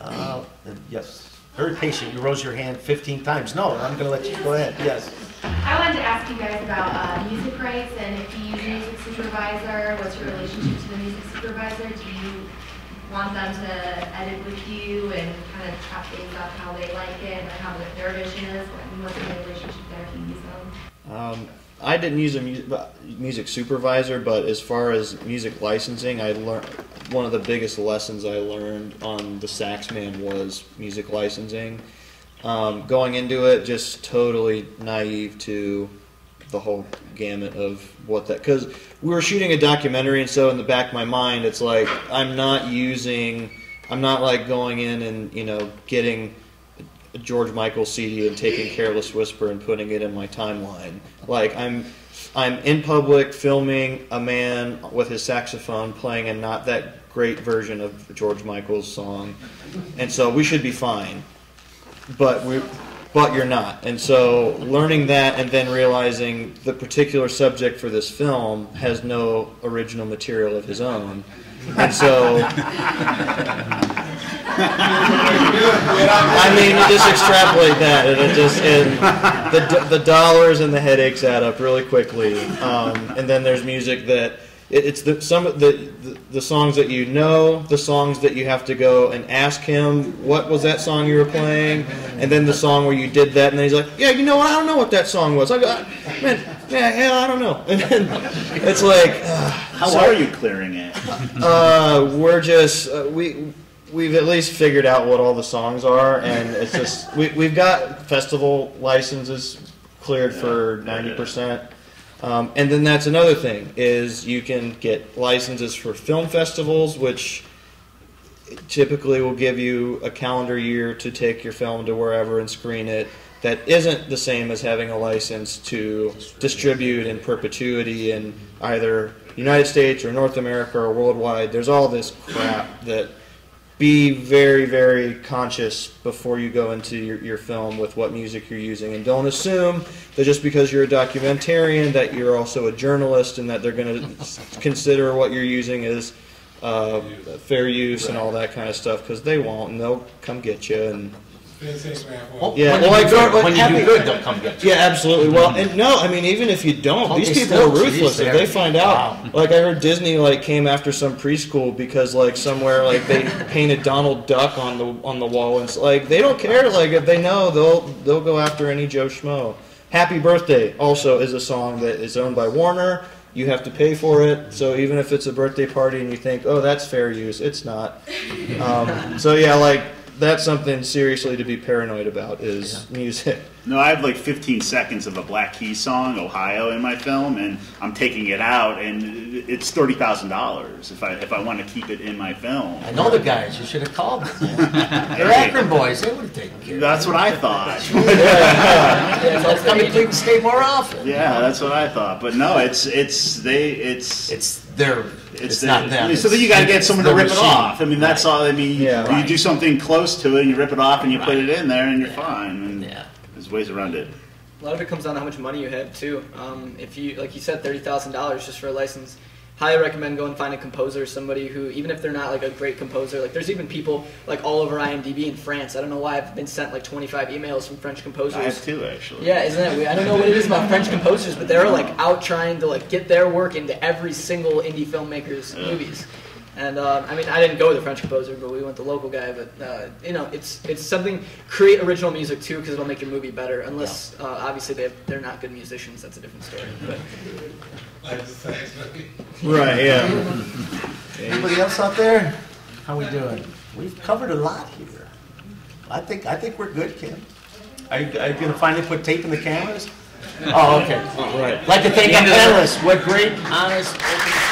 Uh, yes. Very patient. You rose your hand fifteen times. No, I'm going to let you go ahead. Yes. I wanted to ask you guys about uh, music rights and if you use a music supervisor. What's your relationship to the music supervisor? Do you want them to edit with you and kind of chop things up how they like it and how their vision is? What's the relationship there? Can you use them? Um, I didn't use a mu music supervisor, but as far as music licensing, I learned one of the biggest lessons I learned on The Sax Man was music licensing. Um, going into it, just totally naive to the whole gamut of what that, because we were shooting a documentary, and so in the back of my mind it's like I'm not using I'm not like going in and, you know, getting a George Michael C D and taking Careless Whisper and putting it in my timeline. Like I'm I'm in public filming a man with his saxophone playing a not that great version of George Michael's song, and so we should be fine, but we But you're not. And so learning that and then realizing the particular subject for this film has no original material of his own. And so, I mean, you just extrapolate that, and it just, and the, the dollars and the headaches add up really quickly. Um, and then there's music that It, it's the, some of the, the the songs that you know, the songs that you have to go and ask him, what was that song you were playing, and then the song where you did that, and then he's like, yeah, you know what, I don't know what that song was. I got, man, yeah, hell, I don't know. And then it's like, uh, how so, are you clearing it? Uh, we're just uh, we. We've at least figured out what all the songs are, and it's just we we've got festival licenses cleared yeah, for ninety percent, um, and then that's another thing is you can get licenses for film festivals, which typically will give you a calendar year to take your film to wherever and screen it. That isn't the same as having a license to distribute in perpetuity in either United States or North America or worldwide. There's all this crap that. Be very, very conscious before you go into your, your film with what music you're using. And don't assume that just because you're a documentarian that you're also a journalist and that they're going to consider what you're using as uh, fair use and all that kind of stuff, because they won't, and they'll come get you. And well, yeah, when well, you like, do, like, when you do good, they'll come get you. Yeah, absolutely. Well, and no, I mean, even if you don't, these people are ruthless. If they find out, like I heard Disney like came after some preschool because like somewhere like they painted Donald Duck on the on the wall, and like they don't care. Like if they know, they'll they'll go after any Joe Schmo. Happy Birthday also is a song that is owned by Warner. You have to pay for it, so even if it's a birthday party and you think, oh, that's fair use, it's not. Um, so yeah, like. That's something seriously to be paranoid about is yeah. music. No, I have like fifteen seconds of a Black Keys song, Ohio, in my film, and I'm taking it out, and it's thirty thousand dollars if I if I want to keep it in my film. I know the guys. You should have called them. They're Akron boys. They would have taken care of it. That's what I thought. They'll come to Cleveland State more often. Yeah, that's what I thought. But no, it's it's they it's it's their. It's, it's the, not them. So then you got to get someone to rip machine. it off. I mean, that's right. all. I mean, yeah, you right. do something close to it, and you rip it off, and you right. put it in there, and you're yeah. fine. And yeah. there's ways around it. A lot of it comes down to how much money you have too. Um, if you, like you said, thirty thousand dollars just for a license. Highly recommend go and find a composer, somebody who, even if they're not like a great composer, like there's even people like all over IMDb in France. I don't know why I've been sent like twenty-five emails from French composers. I have too, actually. Yeah, isn't that weird? I don't know what it is about French composers, but they're like out trying to like get their work into every single indie filmmaker's yeah. movies. And uh, I mean, I didn't go with a French composer, but we went the local guy. But uh, you know, it's it's something. Create original music too, because it'll make your movie better. Unless yeah. uh, obviously they have, they're not good musicians. That's a different story. But. Right. Yeah. Anybody else out there? How we doing? We've covered a lot here. I think I think we're good, Kim. Are you, are you gonna finally put tape in the cameras? Oh, okay. All right. Like to thank our panelists. What great, honest.